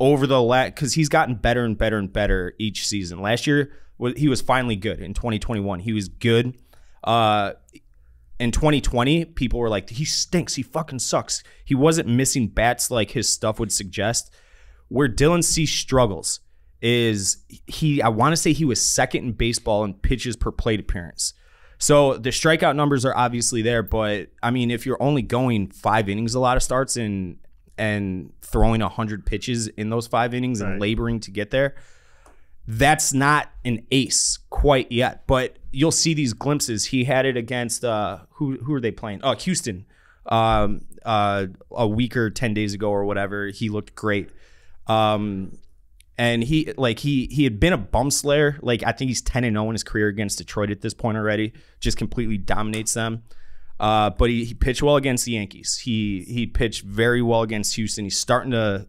over the last, because he's gotten better and better and better each season. Last year he was finally good. In 2021, he was good. In 2020, people were like, he stinks. He fucking sucks. He wasn't missing bats like his stuff would suggest. Where Dylan Cease struggles is I want to say he was 2nd in baseball in pitches per plate appearance. So the strikeout numbers are obviously there, but I mean, if you're only going 5 innings, a lot of starts, and throwing 100 pitches in those 5 innings, right, and laboring to get there, that's not an ace quite yet. But you'll see these glimpses. He had it against who are they playing? Oh, Houston. A week or 10 days ago or whatever. He looked great. And he had been a bum slayer. Like, I think he's 10-0 in his career against Detroit at this point already. Just completely dominates them. But he pitched well against the Yankees. He pitched very well against Houston. He's starting to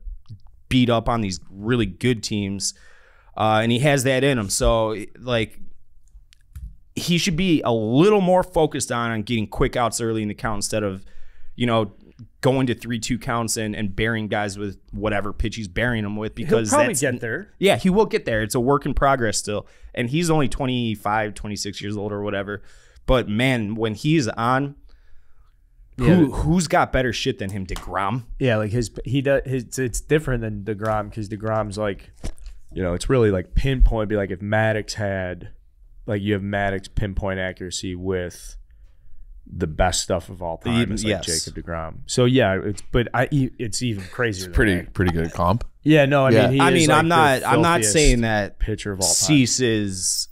beat up on these really good teams. And he has that in him. So, like, he should be a little more focused on getting quick outs early in the count instead of, you know, going to 3-2 counts and burying guys with whatever pitch he's burying them with, because he'll probably get there. Yeah, he will get there. It's a work in progress still. And he's only 25, 26 years old or whatever. But, man, when he's on, who's got better shit than him? DeGrom? Yeah, like it's different than DeGrom, because DeGrom's like, you know, it's really like pinpoint. Be like if Maddox had, like, you have Maddox pinpoint accuracy with the best stuff of all time is like Jacob DeGrom. So yeah, it's even crazier. It's pretty good comp. Yeah, no, I mean, like I'm not saying that pitcher of all time ceases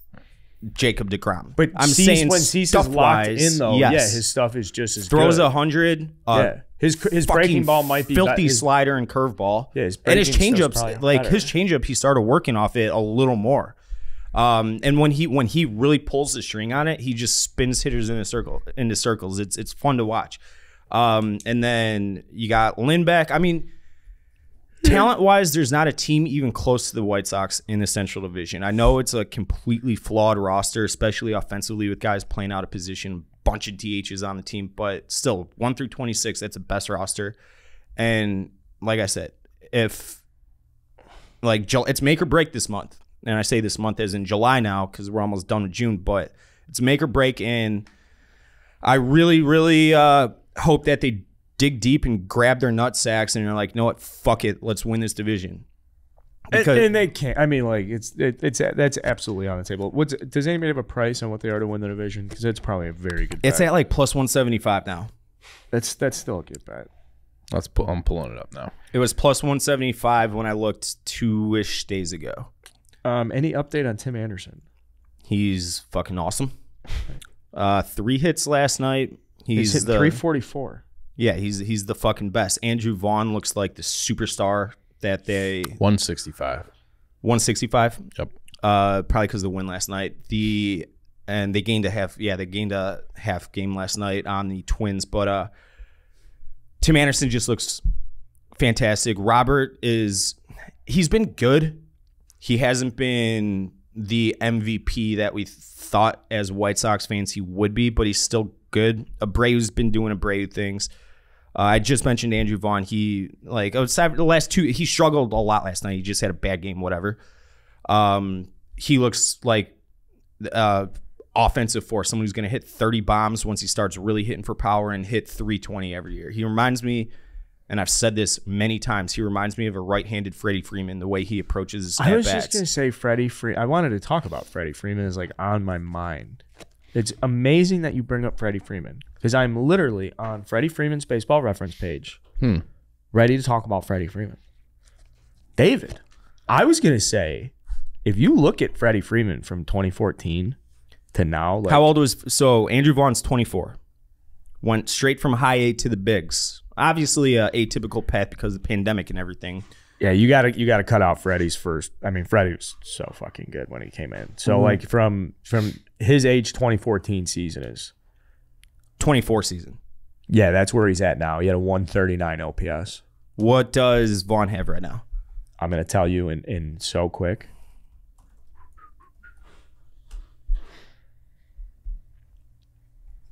Jacob DeGrom. But I'm saying when Cease is locked in, though, yeah, his stuff is just as good. Throws 100. Yeah. His breaking ball might be filthy, his slider and curveball. Yeah, his changeups, like his changeup, he started working off it a little more. And when he really pulls the string on it, he just spins hitters in a circle into circles. It's fun to watch. And then you got Lindback. I mean, talent-wise, there's not a team even close to the White Sox in the Central Division. I know it's a completely flawed roster, especially offensively with guys playing out of position, bunch of DHs on the team, but still 1 through 26, that's the best roster. And like I said, it's make or break this month. And I say this month as in July now because we're almost done with June, but it's make or break. And I really, really hope that they dig deep and grab their nut sacks and they're like, no, what? Fuck it, let's win this division. Because and they can't. I mean, like it's that's absolutely on the table. Does anybody have a price on what they are to win the division? Because it's probably a very good bet. It's at like +175 now. That's still a good bet. I'm pulling it up now. It was +175 when I looked 2-ish days ago. Any update on Tim Anderson? He's fucking awesome. 3 hits last night. He's hit 344. Yeah, he's the fucking best. Andrew Vaughn looks like the superstar that they 165. Yep. Probably because of the win last night. And they gained a half. Yeah, they gained a half game last night on the Twins. But Tim Anderson just looks fantastic. Robert he's been good. He hasn't been the MVP that we thought as White Sox fans he would be, but he's still good. Abreu's been doing Abreu things. I just mentioned Andrew Vaughn. He struggled a lot last night. He just had a bad game, whatever. He looks like offensive force, someone who's going to hit 30 bombs once he starts really hitting for power and hit 320 every year. He reminds me, and I've said this many times, he reminds me of a right-handed Freddie Freeman, the way he approaches his at-bats. I was just going to say Freddie Freeman. I wanted to talk about Freddie Freeman. Is like on my mind. It's amazing that you bring up Freddie Freeman because I'm literally on Freddie Freeman's baseball reference page ready to talk about Freddie Freeman. David, I was going to say, if you look at Freddie Freeman from 2014 to now. Like, how old was – so Andrew Vaughn's 24. Went straight from high A to the bigs. Obviously an atypical path because of the pandemic and everything. Yeah, you gotta cut out Freddie's first. I mean, Freddie was so fucking good when he came in. So like from his age 2014 season is 24 season. Yeah, that's where he's at now. He had a 139 OPS. What does Vaughn have right now? I'm gonna tell you in so quick.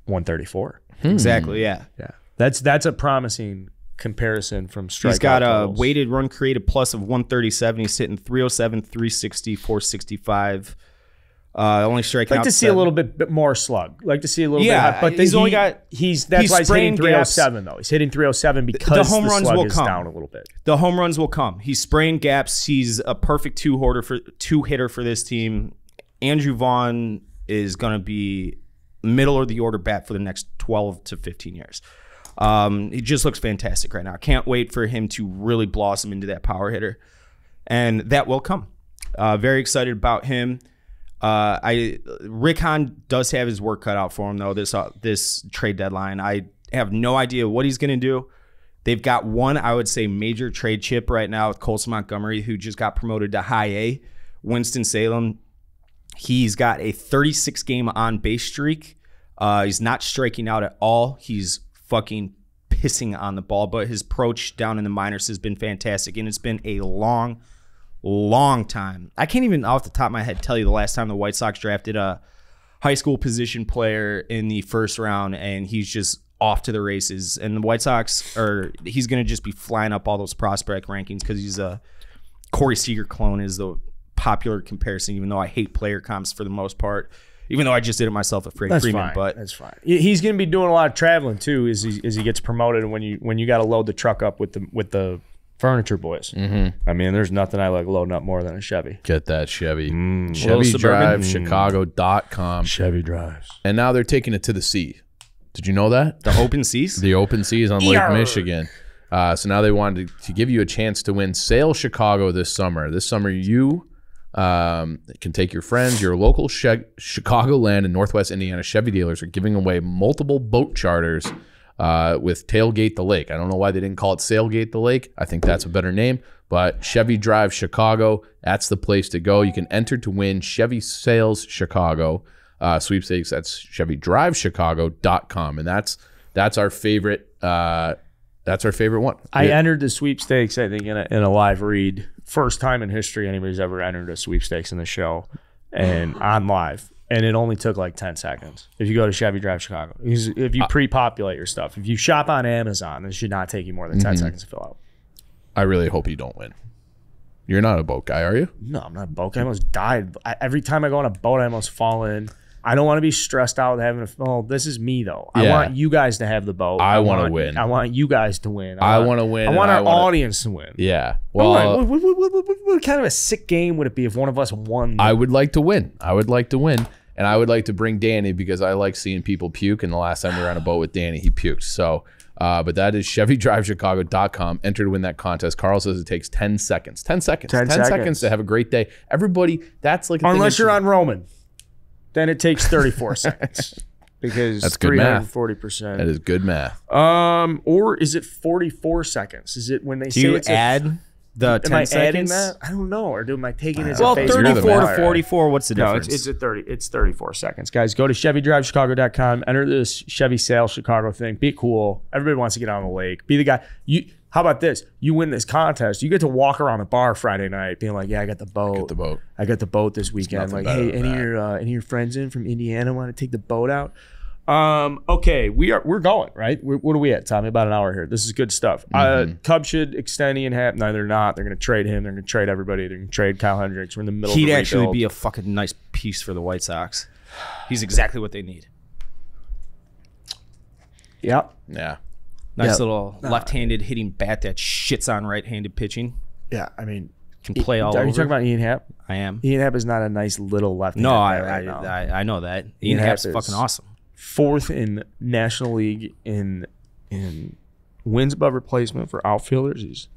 .134. Exactly. Yeah. Yeah. That's a promising comparison from strikeout. He's got a weighted run created plus of 137. He's hitting 307, 360, 465. Only strikeouts. Like to see a little bit more slug. Like to see a little bit. But he's only got. That's why he's hitting 307 though. He's hitting 307 because the home runs will come down a little bit. The home runs will come. He's spraying gaps. He's a perfect two hitter for this team. Andrew Vaughn is going to be middle or the order bat for the next 12 to 15 years. He just looks fantastic right now. I can't wait for him to really blossom into that power hitter, and that will come. Very excited about him. Rick Hahn does have his work cut out for him though. This trade deadline, I have no idea what he's going to do. They've got one, I would say, major trade chip right now with Colson Montgomery, who just got promoted to high A. Winston-Salem, he's got a 36-game on-base streak. He's not striking out at all. He's fucking pissing on the ball, but his approach down in the minors has been fantastic, and it's been a long, long time. I can't even off the top of my head tell you the last time the White Sox drafted a high school position player in the first round, and he's just off to the races. And the White Sox he's going to just be flying up all those prospect rankings because he's a Corey Seager clone is the popular comparison, even though I hate player comps for the most part. Even though I just did it myself at Freddie Freeman, but that's fine. He's going to be doing a lot of traveling too, as he gets promoted. And when you got to load the truck up with the furniture boys. I mean, there's nothing I like loading up more than a Chevy. Get that Chevy, Chevy Drive Chicago.com. Chevy drives, and now they're taking it to the sea. Did you know that the open seas? The open seas on Lake Michigan. So now they wanted to give you a chance to win Sail Chicago this summer. This summer you can take your friends. Your local Chicagoland and Northwest Indiana Chevy dealers are giving away multiple boat charters with Tailgate the Lake. I don't know why they didn't call it Sailgate the Lake. I think that's a better name. But Chevy Drive Chicago, that's the place to go. You can enter to win Chevy Sales Chicago sweepstakes. That's ChevyDriveChicago.com, and that's our favorite. That's our favorite one. I entered the sweepstakes, I think, in a live read. First time in history anybody's ever entered a sweepstakes in the show and on live. And it only took like 10 seconds. If you go to Chevy Drive Chicago, if you pre-populate your stuff, if you shop on Amazon, it should not take you more than 10 seconds to fill out. I really hope you don't win. You're not a boat guy, are you? No, I'm not a boat guy. I almost died. Every time I go on a boat, I almost fall in. I don't want to be stressed out with having a, oh, this is me though. Yeah. I want you guys to have the boat. I want to win. I want you guys to win. I want to win. I want our audience to win. Yeah. Well, what kind of a sick game would it be if one of us won? I would like to win. I would like to win. And I would like to bring Danny because I like seeing people puke. And the last time we were on a boat with Danny, he puked. So, but that is ChevyDriveChicago.com. Enter to win that contest. Carl says it takes 10 seconds. 10 seconds. 10 seconds to have a great day. Everybody, that's like a unless you're on Roman. Then it takes 34 seconds because that's 340%. That is good math. Or is it 44 seconds? Is it when they say it's add the 10 seconds? That? I don't know. Or am I taking it as a phase? Well, 34 to 44, what's the difference? No, it's 34 seconds. Guys, go to ChevyDriveChicago.com. Enter this Chevy Sale Chicago thing. Be cool. Everybody wants to get on the lake. Be the guy. How about this? You win this contest. You get to walk around the bar Friday night being like, yeah, I got the boat. I got the boat. I got the boat this weekend. Like, hey, any of your friends in from Indiana want to take the boat out? Okay, we're going, right? What are we at, Tommy? About an hour here. This is good stuff. Cubs should extend Ian Happ. No, they're not. They're going to trade him. They're going to trade everybody. They're going to trade Kyle Hendricks. We're in the middle of the rebuild. He'd actually be a fucking nice piece for the White Sox. He's exactly what they need. Yep. Yeah. Nice little left-handed hitting bat that shits on right-handed pitching. Yeah, I mean, can play all. Are you talking about Ian Happ? I am. Ian Happ is not a nice little left-handed. No, I know that. Ian Happ's fucking awesome. Fourth in National League in wins above replacement for outfielders. He's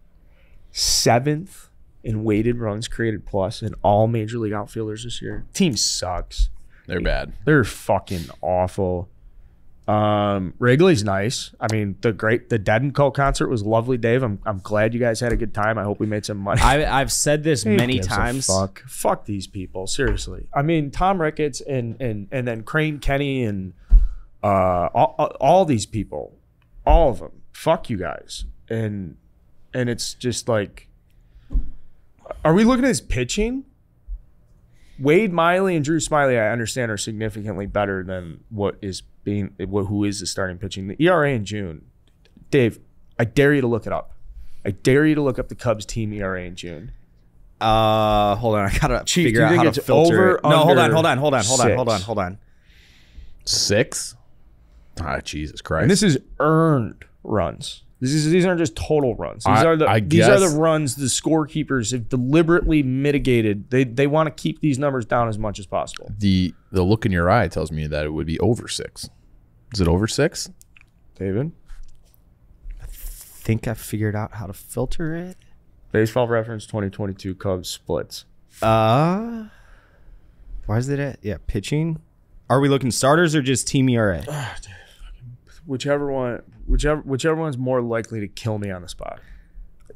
seventh in weighted runs created plus in all Major League outfielders this year. Team sucks. They're bad. They're fucking awful. Wrigley's nice. I mean, the Dead and Co concert was lovely, Dave. I'm glad you guys had a good time. I hope we made some money. I've said this many times. Fuck these people, seriously. I mean, Tom Ricketts and then Crane Kenny and all these people, all of them. Fuck you guys. And it's just like, are we looking at his pitching? Wade Miley and Drew Smiley, I understand, are significantly better than who is the starting pitching. The ERA in June, Dave, I dare you to look it up. I dare you to look up the Cubs team ERA in June. Hold on, I gotta figure out how to filter. No, hold on. Six? Ah, Jesus Christ! And this is earned runs. These aren't just total runs. These are the runs the scorekeepers have deliberately mitigated. They want to keep these numbers down as much as possible. The look in your eye tells me that it would be over six. Is it over six, David? I think I figured out how to filter it. Baseball Reference 2022 Cubs splits. Why is it at? Yeah, pitching. Are we looking starters or just team ERA? Oh, dude. Whichever one's more likely to kill me on the spot.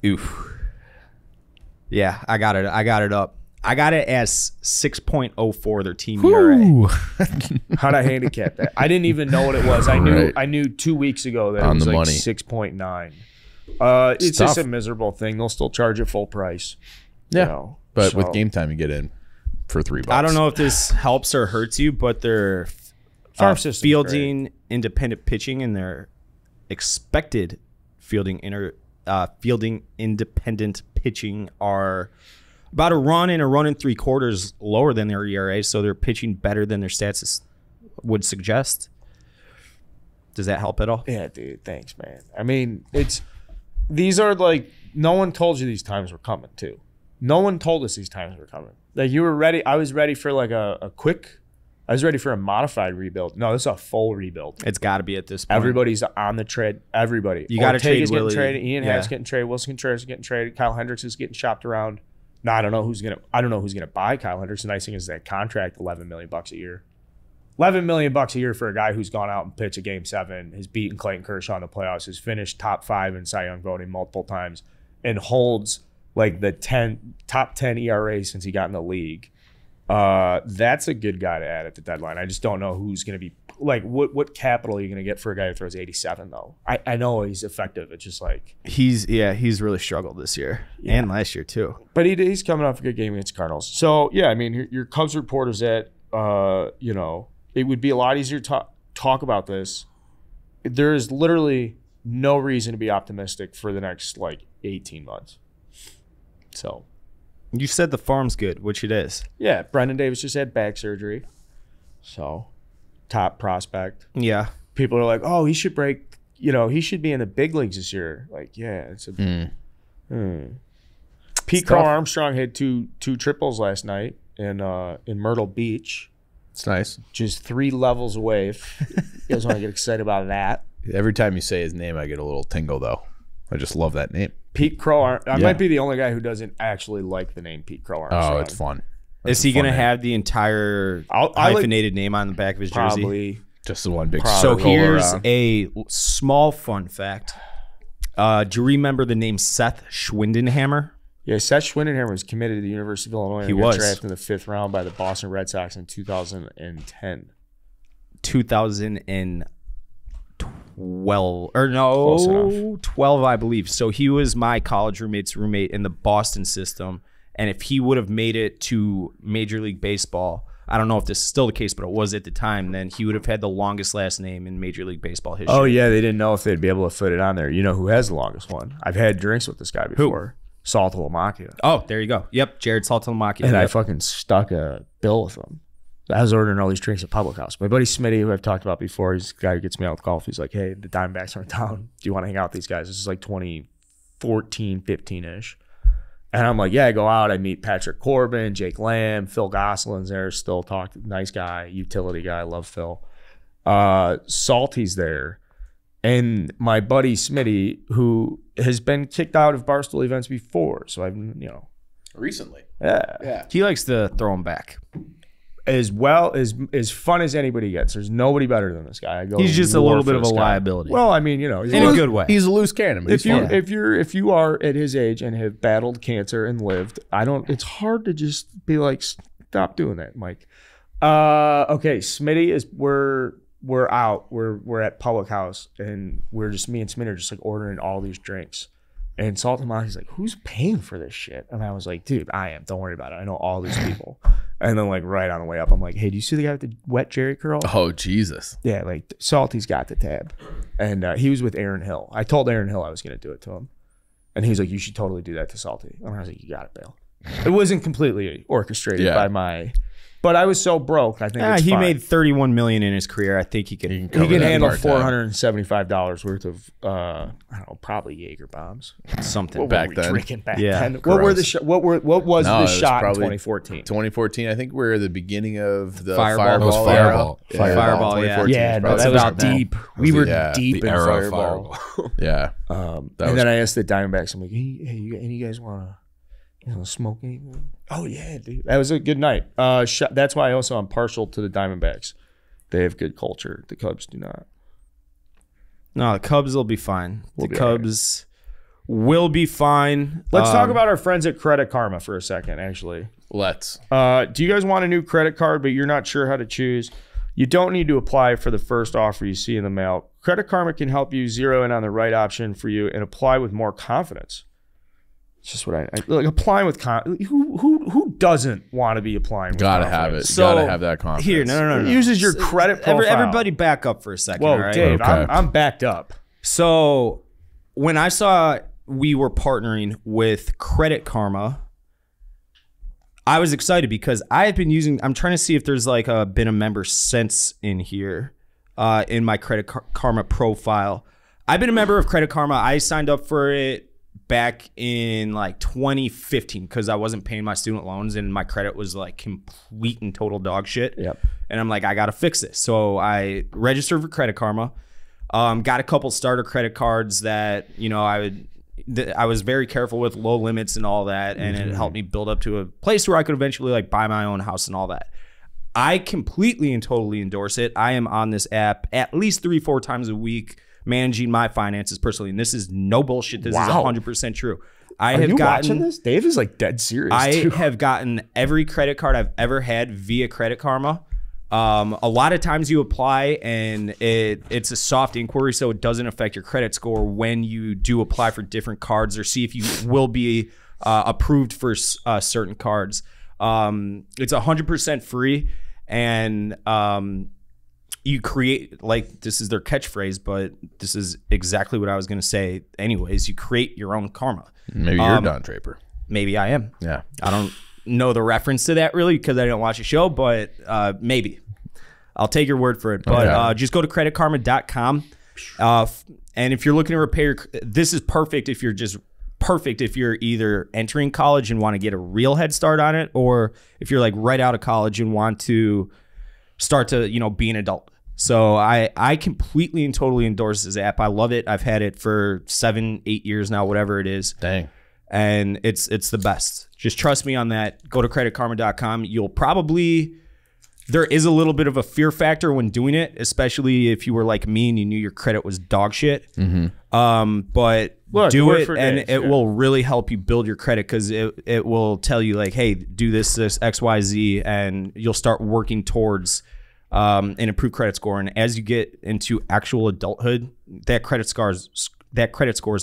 Oof. Yeah, I got it up. I got it as 6.04 their team ERA. How'd I handicap that? I didn't even know what it was. I knew 2 weeks ago that it was like 6.9. It's just a miserable thing. They'll still charge it full price. Yeah. You know, but with game time you get in for $3. I don't know if this helps or hurts you, but they're fielding independent pitching and their expected fielding independent pitching are about a run and three quarters lower than their ERA, so they're pitching better than their stats would suggest. Does that help at all? Yeah, dude. Thanks, man. I mean, these are like, no one told you these times were coming too. No one told us these times were coming. Like, you were ready. I was ready for like a quick I was ready for a modified rebuild. No, this is a full rebuild. It's got to be at this point. Everybody's on the trade. Everybody. You got to trade Willie. Getting traded. Ian Hack's getting traded. Wilson Contreras is getting traded. Kyle Hendricks is getting shopped around. Now I don't know who's gonna buy Kyle Hendricks. The nice thing is that contract, $11 million bucks a year. $11 million bucks a year for a guy who's gone out and pitched a Game 7, has beaten Clayton Kershaw in the playoffs, has finished top 5 in Cy Young voting multiple times, and holds like the top 10 ERA since he got in the league. That's a good guy to add at the deadline. I just don't know who's gonna be like what capital are you gonna get for a guy who throws 87 though. I know he's effective. It's just like he's really struggled this year and last year too. But he's coming off a good game against Cardinals. So yeah, I mean your Cubs reporters at you know. It would be a lot easier to talk about this. There is literally no reason to be optimistic for the next, like, 18 months. So. You said the farm's good, which it is. Yeah, Brendan Davis just had back surgery. So, top prospect. Yeah. People are like, oh, he should break, you know, he should be in the big leagues this year. Like, yeah, it's a Pete Crow Armstrong had two triples last night in Myrtle Beach. It's nice. Just 3 levels away. You guys want to get excited about that. Every time you say his name, I get a little tingle, though. I just love that name. Pete Crow. I might be the only guy who doesn't actually like the name Pete Crow Armstrong. Oh, it's fun. Is he going to have the entire hyphenated name on the back of his jersey? Probably. Just the one big circle. So here's a small fun fact. Do you remember the name Seth Schwindenhammer? Yeah, Seth Schwindenhammer was committed to the University of Illinois. He was drafted in the 5th round by the Boston Red Sox in 2010. 2012, or no, 12, I believe. So he was my college roommate's roommate in the Boston system. And if he would have made it to Major League Baseball, I don't know if this is still the case, but it was at the time, then he would have had the longest last name in Major League Baseball history. Oh, yeah, they didn't know if they'd be able to foot it on there. You know who has the longest one? I've had drinks with this guy before. Who? Saltalamacchia. Oh, there you go. Yep, Jared Saltalamacchia. And I fucking stuck a bill with him. I was ordering all these drinks at Public House. My buddy Smitty, who I've talked about before, he's the guy who gets me out with golf. He's like, hey, the Diamondbacks are in town. Do you want to hang out with these guys? This is like 2014, 15-ish. And I'm like, yeah, I go out. I meet Patrick Corbin, Jake Lamb, Phil Gosselin's there. Still talk. Nice guy, utility guy. Love Phil. Salty's there. And my buddy Smitty, who has been kicked out of Barstool events before, so I've recently. Yeah, he likes to throw him back. As well as fun as anybody gets, there's nobody better than this guy. I go. He's just a little bit of a liability. Well, I mean, you know, in a good way. He's a loose cannon. If you are at his age and have battled cancer and lived, it's hard to just be like, stop doing that, Mike. Okay, Smitty is we're out. We're at Public House, and me and Smitty are just like ordering all these drinks. And Saltalamacchia's like, who's paying for this shit? And I was like, dude, I am. Don't worry about it. I know all these people. And then like right on the way up, I'm like, hey, do you see the guy with the wet Jerry curl? Oh, Jesus. Yeah, like Salty's got the tab. And he was with Aaron Hill. I told Aaron Hill I was going to do it to him. And he's like, you should totally do that to Salty. And I was like, you got it, Bill. It wasn't completely orchestrated by my... But I was so broke. I think he made $31 million in his career. I think he can handle $475 worth of I don't know, probably Jaeger bombs, something back then. What was the shot in 2014? 2014. I think we're at the beginning of the Fireball. Yeah. Fireball. Yeah, no, that was deep. We were deep in Fireball. Yeah. And then I asked the Diamondbacks. I'm like, hey, you guys want to? Smoking. Oh yeah, dude. That was a good night. That's why I'm partial to the Diamondbacks. They have good culture. The Cubs do not. No, the Cubs will be fine. The Cubs will be fine. Let's talk about our friends at Credit Karma for a second, actually. Let's. Do you guys want a new credit card, but you're not sure how to choose? You don't need to apply for the first offer you see in the mail. Credit Karma can help you zero in on the right option for you and apply with more confidence. It's just what I like applying with who doesn't want to be applying with confidence? Gotta have it. So gotta have that confidence. Here, no. It uses your credit profile. Everybody back up for a second. Whoa, all right? Dave, okay. I'm backed up. So when I saw we were partnering with Credit Karma, I was excited because I have been using, I'm trying to see if there's like been a member since in here in my Credit Karma profile. I've been a member of Credit Karma. I signed up for it back in like 2015 because I wasn't paying my student loans and my credit was like complete and total dog shit. Yep. And I'm like, I got to fix this. So I registered for Credit Karma, got a couple starter credit cards that, you know, I was very careful with, low limits and all that. And it helped me build up to a place where I could eventually like buy my own house and all that. I completely and totally endorse it. I am on this app at least 3-4 times a week managing my finances personally. And this is no bullshit. This is 100% true. Are you watching this? Dave is like dead serious. I have gotten every credit card I've ever had via Credit Karma. A lot of times you apply and it's a soft inquiry, so it doesn't affect your credit score when you do apply for different cards or see if you will be approved for certain cards. It's 100% free, and you create, like, this is their catchphrase, but this is exactly what I was going to say anyways. You create your own karma. Maybe you're Don Draper. Maybe I am. Yeah. I don't know the reference to that really because I didn't watch the show, but maybe. I'll take your word for it. But okay. Just go to creditkarma.com. And if you're looking to repair, this is perfect if you're just either entering college and want to get a real head start on it, or if you're like right out of college and want to start to, you know, be an adult. So I completely and totally endorse this app. I love it. I've had it for 7-8 years now, whatever it is. Dang. And it's the best. Just trust me on that. Go to creditkarma.com. You'll probably, there is a little bit of a fear factor when doing it, especially if you were like me and you knew your credit was dog shit. But look, do it, and it will really help you build your credit because it will tell you like, hey, do this X, Y, Z, and you'll start working towards an improved credit score. And as you get into actual adulthood, that credit score is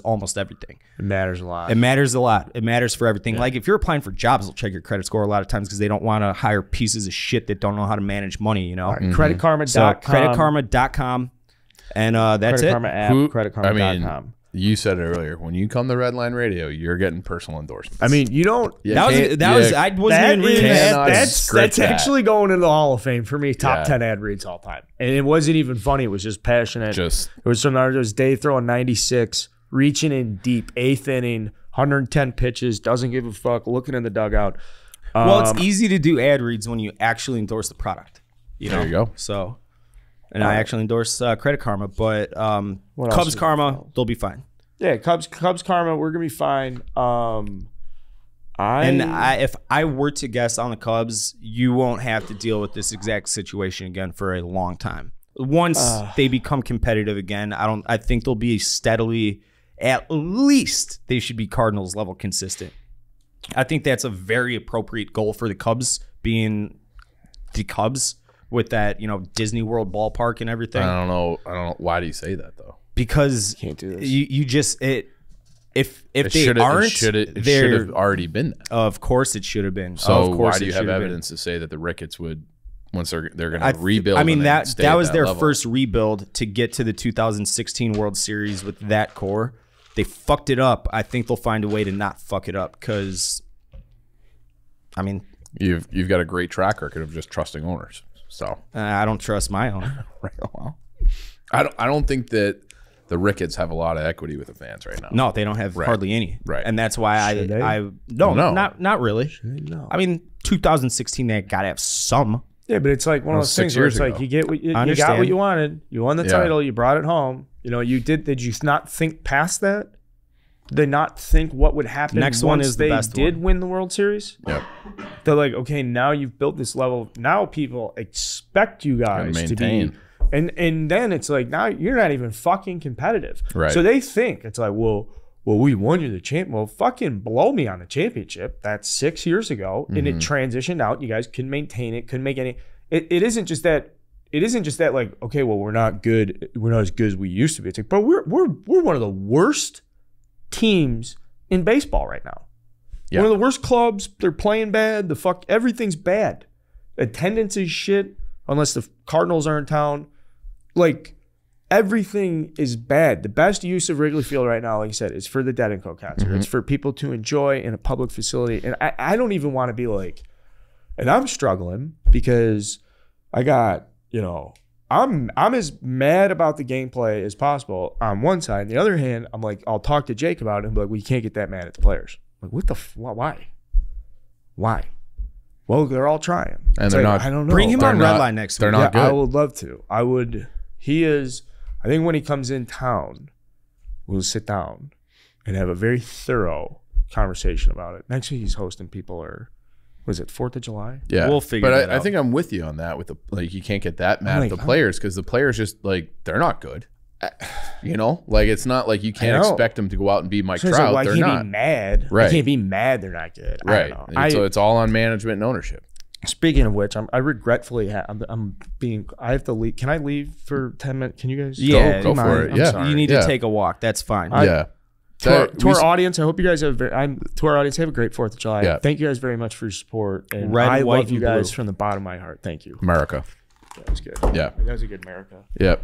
almost everything. It matters a lot. It matters a lot. It matters for everything. Yeah. Like if you're applying for jobs, they'll check your credit score a lot of times because they don't want to hire pieces of shit that don't know how to manage money, you know? Right. Creditkarma.com. So creditkarma.com, and that's it. Creditkarma.com. You said it earlier. When you come to Redline Radio, you're getting personal endorsements. I mean, you don't. That's actually going into the Hall of Fame for me. Top 10 ad reads all time, and it wasn't even funny. It was just passionate. It was from Dave throwing 96, reaching in deep, 8th inning, 110 pitches, doesn't give a fuck, looking in the dugout. Well, it's easy to do ad reads when you actually endorse the product. You know? There you go. So. And I actually endorse Credit Karma, but Cubs Karma, they'll be fine. Yeah, Cubs Karma, we're going to be fine. If I were to guess on the Cubs, you won't have to deal with this exact situation again for a long time. Once they become competitive again, I think they'll be steadily, at least they should be Cardinals level consistent. I think that's a very appropriate goal for the Cubs, being the Cubs. With that, you know, Disney World ballpark and everything. I don't know. Why do you say that though? Because you can't do this. You just if they aren't, it should have already been there. Of course, it should have been. So of course, why do you have evidence to say that the Ricketts would once they're going to rebuild? I mean that was their first rebuild to get to the 2016 World Series with that core. They fucked it up. I think they'll find a way to not fuck it up because, I mean, you've got a great track record of just trusting owners. So I don't trust my own. Right. Well, I don't think that the Ricketts have a lot of equity with the fans right now. No, they don't have hardly any. Right. And that's why not really. I mean, 2016 they gotta have some. Yeah, but it's like one of those things where it's like you get what you got what you wanted. You won the title, you brought it home. You know, you did you not think past that? Did they not think what would happen next once they did win the World Series? Yep. They're like, okay, now you've built this level. Now people expect you guys to be. And then it's like, now you're not even fucking competitive. Right. So they think, it's like, well, we won you the champ. Well, fucking blow me on the championship. That's 6 years ago. And it transitioned out. You guys couldn't maintain it, couldn't make any. It isn't just that. It isn't just that like, okay, well, we're not good. We're not as good as we used to be. It's like, but we're one of the worst teams in baseball right now. Yeah. One of the worst clubs. They're playing bad. Everything's bad. Attendance is shit unless the Cardinals are in town. Like, everything is bad. The best use of Wrigley Field right now, like you said, is for the Dead & Co concert. It's for people to enjoy in a public facility. And I don't even want to be like, and I'm struggling because I got, you know, I'm as mad about the gameplay as possible on one side. On the other hand, I'm like, I'll talk to Jake about it and be like, well, you can't get that mad at the players. I'm like, what the why? Why? Well, they're all trying. And it's they're like, not. I don't know. Bring him on Redline next week. They're not good. I would love to. I would. He is. I think when he comes in town, we'll sit down and have a very thorough conversation about it. Next week, he's hosting people or. Was it 4th of July? Yeah. We'll figure that out. But I think I'm with you on that with the, like, you can't get that mad at the players because the players just, like, they're not good. You know? Like, it's not like you can't expect them to go out and be Mike Trout. Like, they're not. Be mad. Right. I can't be mad they're not good. Right. I don't know. So it's all on management and ownership. Speaking of which, I regretfully have, I have to leave. Can I leave for 10 minutes? Can you guys? Yeah. Go for it. Yeah. You need to take a walk. That's fine. To our audience, I hope you guys have. To our audience, have a great 4th of July. Yeah. Thank you guys very much for your support, and I love you guys from the bottom of my heart. Thank you, America. That was good. Yeah, that was a good America. Yep.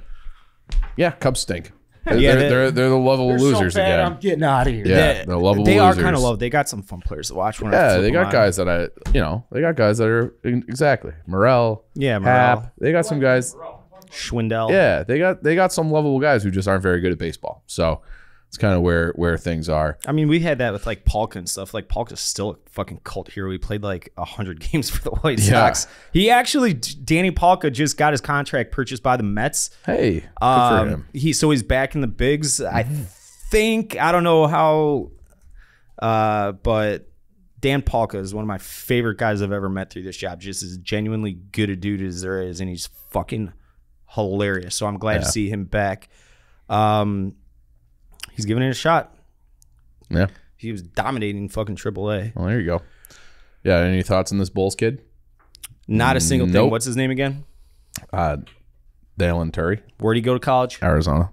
Yeah, Cubs stink. They're the lovable losers again. I'm getting out of here. Yeah, they're lovable. They are kind of lovable. They got some fun players to watch. Yeah, they got guys that they got guys that are exactly Morel. Yeah, Morel. They got some guys. Schwindel. Yeah, they got some lovable guys who just aren't very good at baseball. So. It's kind of where things are. I mean, we had that with like Palka and stuff. Like Palka's still a fucking cult hero. He played like 100 games for the White Sox. He actually, Danny Palka just got his contract purchased by the Mets. Hey, good for him. So he's back in the bigs. I think, I don't know how, but Dan Palka is one of my favorite guys I've ever met through this job. Just as genuinely good a dude as there is, and he's fucking hilarious. So I'm glad to see him back. He's giving it a shot. Yeah. He was dominating fucking AAA. Well, there you go. Yeah. Any thoughts on this Bulls kid? Not a single thing. What's his name again? Dalen Terry. Where'd he go to college? Arizona.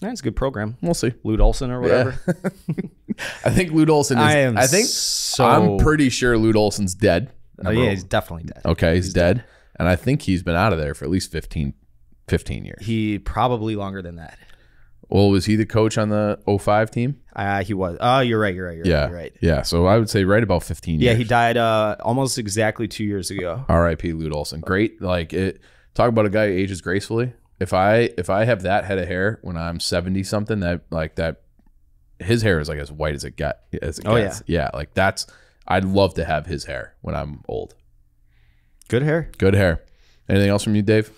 That's a good program. We'll see. Lute Olson or whatever. Yeah. I think Lute Olson is. I'm pretty sure Lute Olson's dead. Oh, yeah. He's definitely dead. Okay. He's dead. And I think he's been out of there for at least 15 years. He probably longer than that. Well, was he the coach on the 05 team? He was. Oh, you're right. Yeah, so I would say right about 15 years. Yeah, he died almost exactly 2 years ago. R.I.P. Lute Olson. Great. Like, talk about a guy who ages gracefully. If I have that head of hair when I'm 70-something, his hair is like as white as it got. As it gets. Yeah, like I'd love to have his hair when I'm old. Good hair. Good hair. Anything else from you, Dave?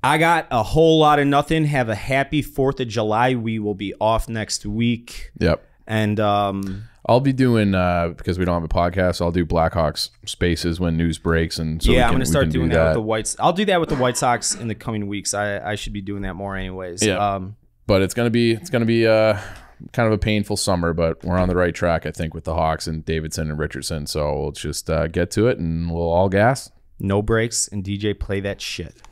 I got a whole lot of nothing. Have a happy 4th of July. We will be off next week. Yep. And I'll be doing, because we don't have a podcast, I'll do Blackhawks spaces when news breaks. And so I'm going to start doing that with the Whites. I'll do that with the White Sox in the coming weeks. I should be doing that more anyways. Yeah. But it's going to be kind of a painful summer, but we're on the right track, I think, with the Hawks and Davidson and Richardson. So we'll just get to it and we'll all gas. No breaks and DJ play that shit.